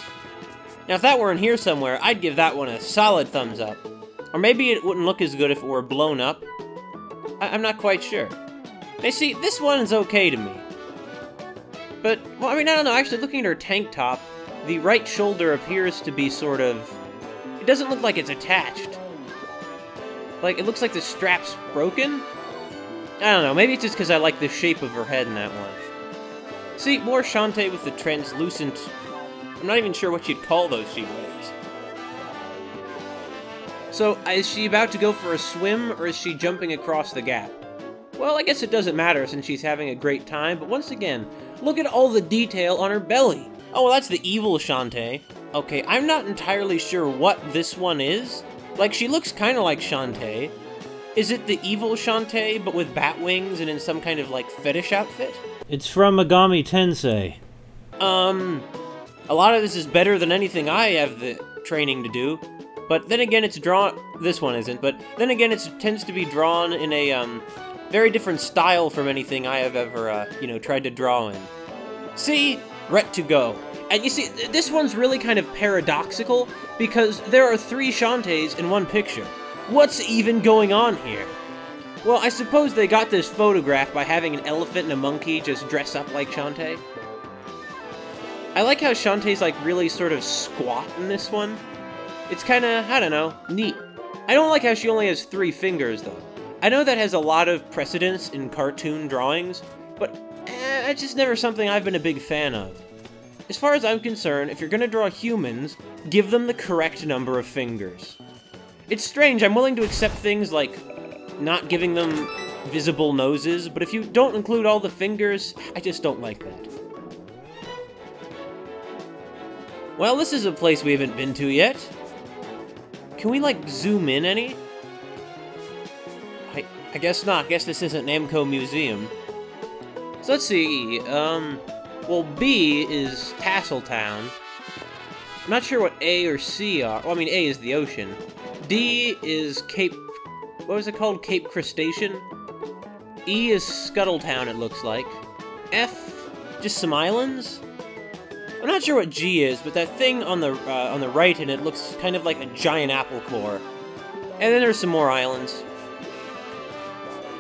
Now, if that were in here somewhere, I'd give that one a solid thumbs up. Or maybe it wouldn't look as good if it were blown up. I I'm not quite sure. Now, see, this one's okay to me. But, well, I mean, I don't know, actually, looking at her tank top, the right shoulder appears to be sort of... It doesn't look like it's attached. Like, it looks like the strap's broken? I don't know, maybe it's just because I like the shape of her head in that one. See, more Shantae with the translucent... I'm not even sure what you'd call those she wears. So, is she about to go for a swim, or is she jumping across the gap? Well, I guess it doesn't matter since she's having a great time, but once again, look at all the detail on her belly! Oh, well, that's the evil Shantae. Okay, I'm not entirely sure what this one is. Like, she looks kinda like Shantae. Is it the evil Shantae, but with bat wings and in some kind of, like, fetish outfit? It's from Megami Tensei. Um, a lot of this is better than anything I have the training to do, but then again it's drawn- this one isn't, but then again it tends to be drawn in a, um, very different style from anything I have ever, uh, you know, tried to draw in. See? Ret to go. And you see, this one's really kind of paradoxical, because there are three Shantaes in one picture. What's even going on here? Well, I suppose they got this photograph by having an elephant and a monkey just dress up like Shantae. I like how Shantae's, like, really sort of squat in this one. It's kinda, I don't know, neat. I don't like how she only has three fingers, though. I know that has a lot of precedence in cartoon drawings, but eh, it's just never something I've been a big fan of. As far as I'm concerned, if you're gonna draw humans, give them the correct number of fingers. It's strange, I'm willing to accept things like not giving them visible noses, but if you don't include all the fingers, I just don't like that. Well, this is a place we haven't been to yet. Can we, like, zoom in any? I, I guess not. I guess this isn't Namco Museum. So let's see, um... well, B is Tassel Town. I'm not sure what A or C are. Well, I mean, A is the ocean. D is Cape... what was it called? Cape Crustacean? E is Scuttletown, it looks like. F... just some islands? I'm not sure what G is, but that thing on the uh, on the right in it looks kind of like a giant apple core. And then there's some more islands.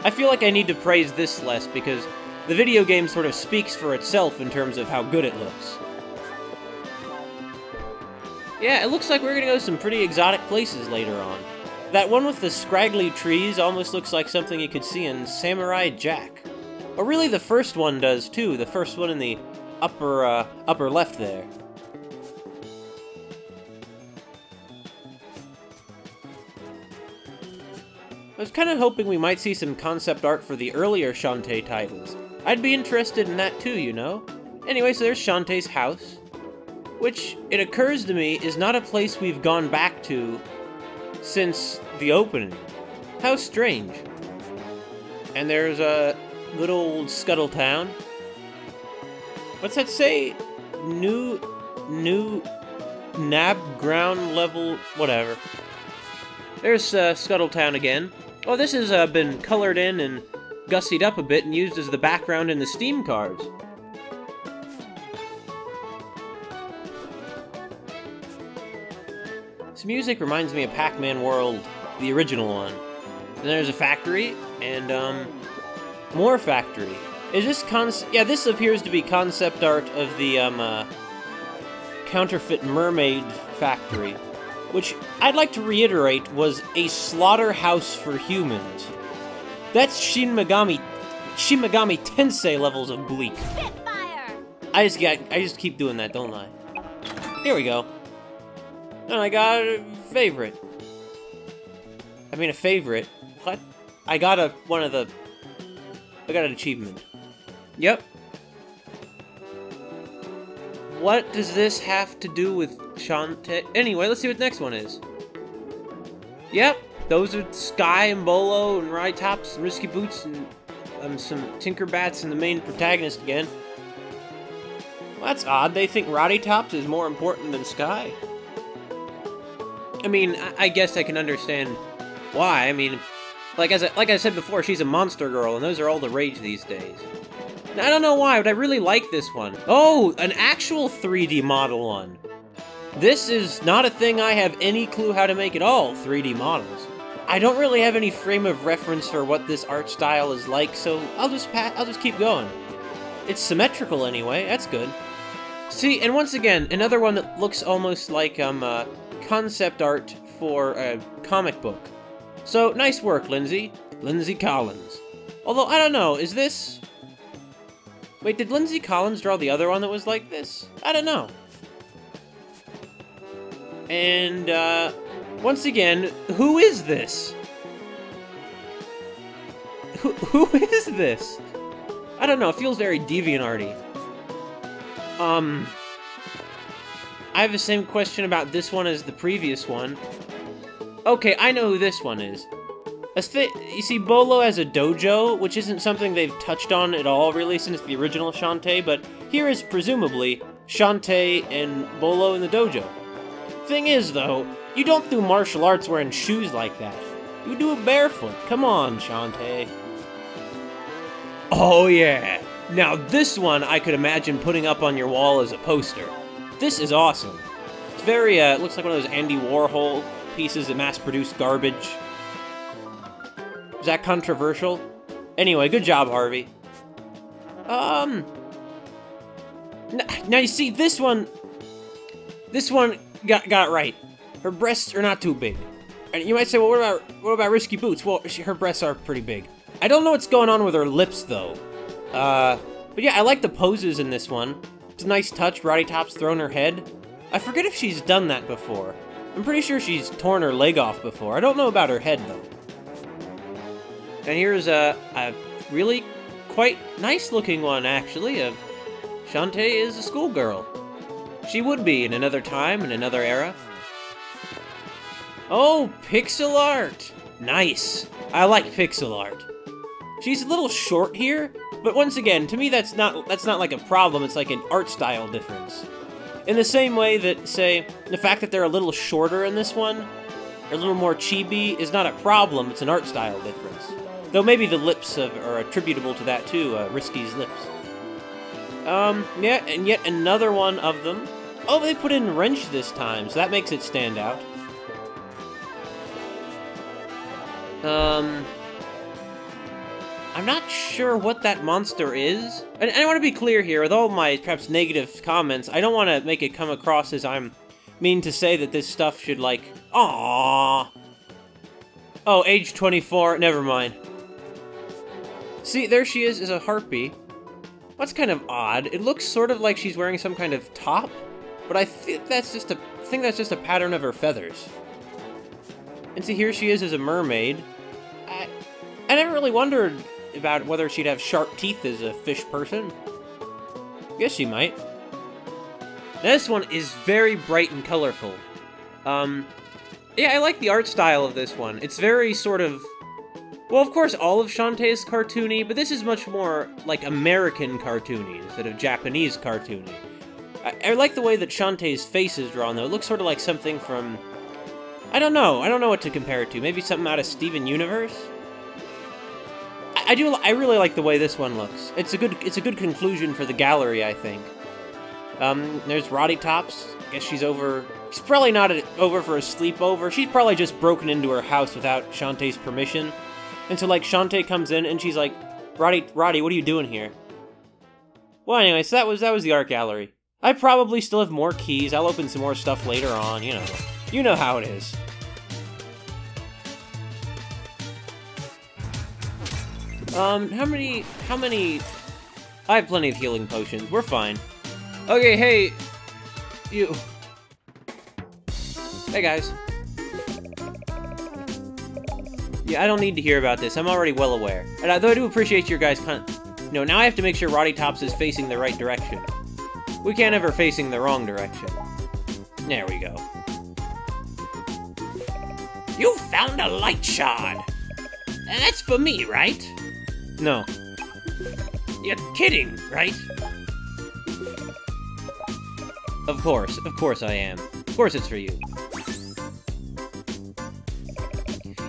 I feel like I need to praise this less, because the video game sort of speaks for itself in terms of how good it looks. Yeah, it looks like we're gonna go to some pretty exotic places later on. That one with the scraggly trees almost looks like something you could see in Samurai Jack. Or really the first one does too, the first one in the upper, uh, upper left there. I was kind of hoping we might see some concept art for the earlier Shantae titles. I'd be interested in that too, you know? Anyway, so there's Shantae's house, which, it occurs to me, is not a place we've gone back to since the opening. How strange. And there's a uh, good old Scuttletown. What's that say? New... new... nab ground level... whatever. There's uh, Scuttletown again. Oh, this has uh, been colored in and gussied up a bit and used as the background in the Steam cards. This music reminds me of Pac-Man World, the original one. And there's a factory, and um... more factory. Is this concept? Yeah, this appears to be concept art of the, um, uh, counterfeit mermaid factory, which I'd like to reiterate was a slaughterhouse for humans. That's Shin Megami, Shin Megami Tensei levels of bleak. Spitfire! I just got, I just keep doing that, don't I? Here we go. And I got a favorite. I mean, a favorite. What? I got a, one of the, I got an achievement. Yep. What does this have to do with Shantae? Anyway, let's see what the next one is. Yep, those are Sky and Bolo and Rotty Tops and Risky Boots and um, some Tinkerbats and the main protagonist again. Well, that's odd. They think Rotty Tops is more important than Sky. I mean, I, I guess I can understand why. I mean, like as I, like I said before, she's a monster girl, and those are all the rage these days. I don't know why, but I really like this one. Oh, an actual three D model one. This is not a thing I have any clue how to make at all, three D models. I don't really have any frame of reference for what this art style is like, so I'll just pat I'll just keep going. It's symmetrical anyway, that's good. See, and once again, another one that looks almost like um uh, concept art for a comic book. So, nice work, Lindsay. Lindsay Collins. Although, I don't know, is this... wait, did Lindsay Collins draw the other one that was like this? I don't know. And, uh, once again, who is this? Who, who is this? I don't know, it feels very Deviantart-y. Um, I have the same question about this one as the previous one. Okay, I know who this one is. You see, Bolo has a dojo, which isn't something they've touched on at all, really, since the original Shantae, but here is, presumably, Shantae and Bolo in the dojo. Thing is, though, you don't do martial arts wearing shoes like that. You do it barefoot. Come on, Shantae. Oh, yeah. Now this one I could imagine putting up on your wall as a poster. This is awesome. It's very, uh, it looks like one of those Andy Warhol pieces of mass-produced garbage. Is that controversial? Anyway, good job, Harvey. Um... Now you see, this one... This one got, got it right. Her breasts are not too big. And you might say, well, what about, what about Risky Boots? Well, she, her breasts are pretty big. I don't know what's going on with her lips, though. Uh, but yeah, I like the poses in this one. It's a nice touch, Rotty Tops throwing her head. I forget if she's done that before. I'm pretty sure she's torn her leg off before. I don't know about her head, though. And here's a, a really quite nice-looking one, actually. Uh, Shantae is a schoolgirl. She would be in another time, in another era. Oh, pixel art! Nice. I like pixel art. She's a little short here, but once again, to me that's not that's not like a problem, it's like an art style difference. In the same way that, say, the fact that they're a little shorter in this one, or a little more chibi, is not a problem, it's an art style difference. Though maybe the lips have, are attributable to that too, uh, Risky's lips. Um, yeah, and yet another one of them. Oh, they put in Wrench this time, so that makes it stand out. Um, I'm not sure what that monster is. And I want to be clear here, with all my perhaps negative comments, I don't want to make it come across as I'm mean to say that this stuff should, like, aww. Oh, age twenty-four, never mind. See, there she is, is a harpy. That's kind of odd. It looks sort of like she's wearing some kind of top, but I think that's just a think that's just a pattern of her feathers. And see, here she is as a mermaid. I, I never really wondered about whether she'd have sharp teeth as a fish person. Guess she might. Now, this one is very bright and colorful. Um, yeah, I like the art style of this one. It's very sort of... Well, of course, all of Shantae is cartoony, but this is much more like American cartoony instead of Japanese cartoony. I, I like the way that Shantae's face is drawn, though. It looks sort of like something from... I don't know. I don't know what to compare it to. Maybe something out of Steven Universe? I, I do. I really like the way this one looks. It's a good. It's a good conclusion for the gallery, I think. Um, there's Rotty Tops. I guess she's over. She's probably not a, over for a sleepover. She's probably just broken into her house without Shantae's permission. And so, like, Shantae comes in and she's like, "Rotty, Rotty, what are you doing here?" Well, anyway, so that was that was the art gallery. I probably still have more keys. I'll open some more stuff later on. You know. You know how it is. Um, how many, how many, I have plenty of healing potions, we're fine. Okay, hey, you. Hey guys. Yeah, I don't need to hear about this, I'm already well aware. And I, though I do appreciate your guys' con- No, now I have to make sure Rotty Tops is facing the right direction. We can't have her facing the wrong direction. There we go. You found a light shard! That's for me, right? No. You're kidding, right? Of course, of course I am. Of course it's for you.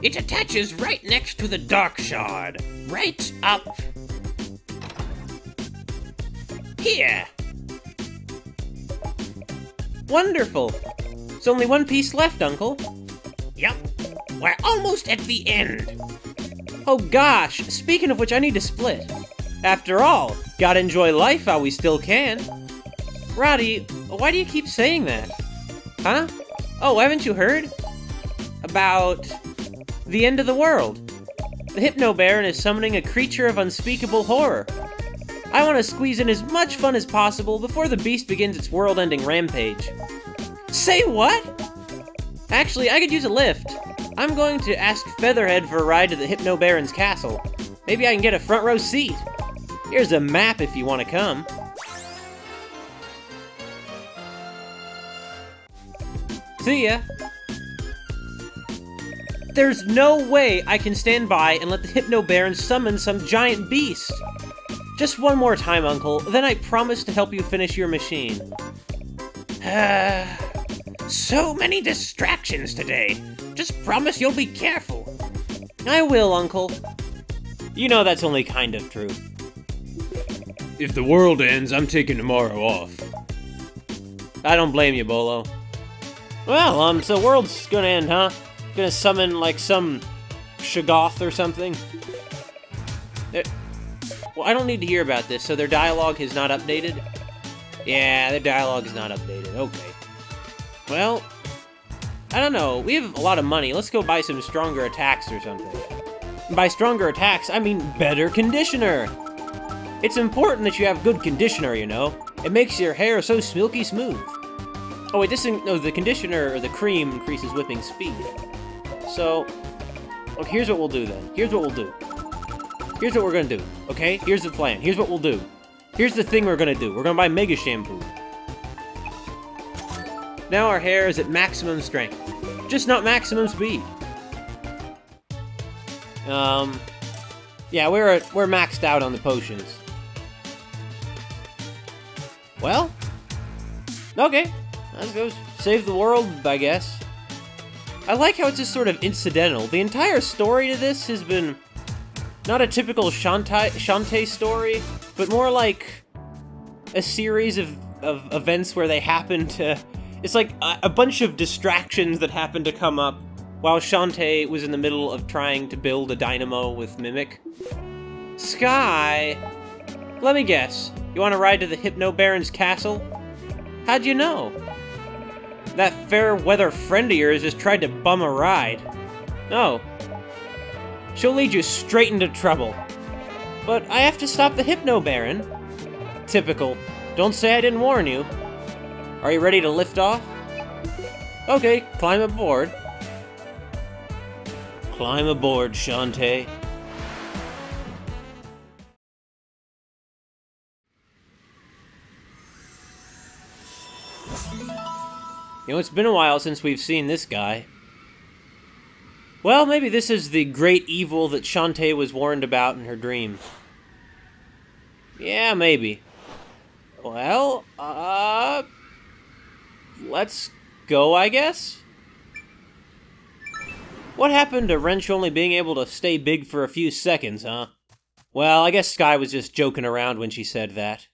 It attaches right next to the dark shard. Right up... here! Wonderful! There's only one piece left, Uncle. Yep. We're almost at the end. Oh gosh, speaking of which, I need to split. After all, gotta enjoy life while we still can. Rotty, why do you keep saying that? Huh? Oh, haven't you heard? About... the end of the world. The Hypno Baron is summoning a creature of unspeakable horror. I want to squeeze in as much fun as possible before the beast begins its world-ending rampage. Say what? Actually, I could use a lift. I'm going to ask Featherhead for a ride to the Hypno Baron's castle. Maybe I can get a front row seat. Here's a map if you want to come. See ya. There's no way I can stand by and let the Hypno Baron summon some giant beast. Just one more time, Uncle, then I promise to help you finish your machine. So many distractions today. Just promise you'll be careful. I will, Uncle. You know that's only kind of true. If the world ends, I'm taking tomorrow off. I don't blame you, Bolo. Well, um, so the world's gonna end, huh? Gonna summon, like, some Shoggoth or something? They're... Well, I don't need to hear about this, so their dialogue is not updated? Yeah, their dialogue is not updated, okay. Well, I don't know, we have a lot of money, let's go buy some stronger attacks or something. And by stronger attacks, I mean better conditioner! It's important that you have good conditioner, you know? It makes your hair so silky smooth. Oh wait, this thing, no, the conditioner, or the cream, increases whipping speed. So, okay, here's what we'll do then. Here's what we'll do. Here's what we're gonna do, okay? Here's the plan, here's what we'll do. Here's the thing we're gonna do. We're gonna buy Mega Shampoo. Now our hair is at maximum strength. Just not maximum speed. Um, yeah, we're, at, we're maxed out on the potions. Well, okay. Let's go save the world, I guess. I like how it's just sort of incidental. The entire story to this has been not a typical Shantae, Shantae story, but more like a series of, of events where they happen to... It's like a, a bunch of distractions that happen to come up while Shantae was in the middle of trying to build a dynamo with Mimic. Sky! Let me guess. You want to ride to the Hypno Baron's castle? How'd you know? That fair weather friend of yours just tried to bum a ride. Oh. She'll lead you straight into trouble. But I have to stop the Hypno Baron. Typical. Don't say I didn't warn you. Are you ready to lift off? Okay, climb aboard. Climb aboard, Shantae. You know, it's been a while since we've seen this guy. Well, maybe this is the great evil that Shantae was warned about in her dream. Yeah, maybe. Well, uh... let's go, I guess? What happened to Wrench only being able to stay big for a few seconds, huh? Well, I guess Sky was just joking around when she said that.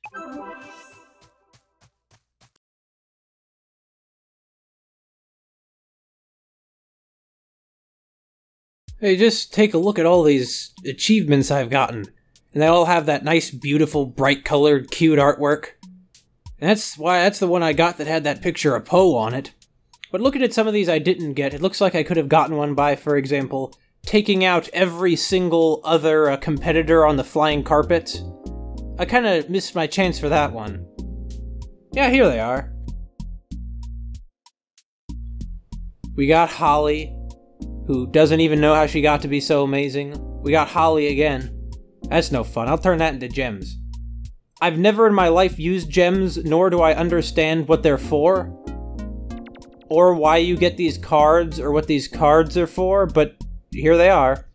Hey, just take a look at all these achievements I've gotten. And they all have that nice, beautiful, bright-colored, cute artwork. And that's why that's the one I got that had that picture of Poe on it. But looking at some of these I didn't get, it looks like I could have gotten one by, for example, taking out every single other uh, competitor on the flying carpet. I kind of missed my chance for that one. Yeah, here they are. We got Holly, who doesn't even know how she got to be so amazing. We got Holly again. That's no fun, I'll turn that into gems. I've never in my life used gems, nor do I understand what they're for, or why you get these cards, or what these cards are for, but here they are.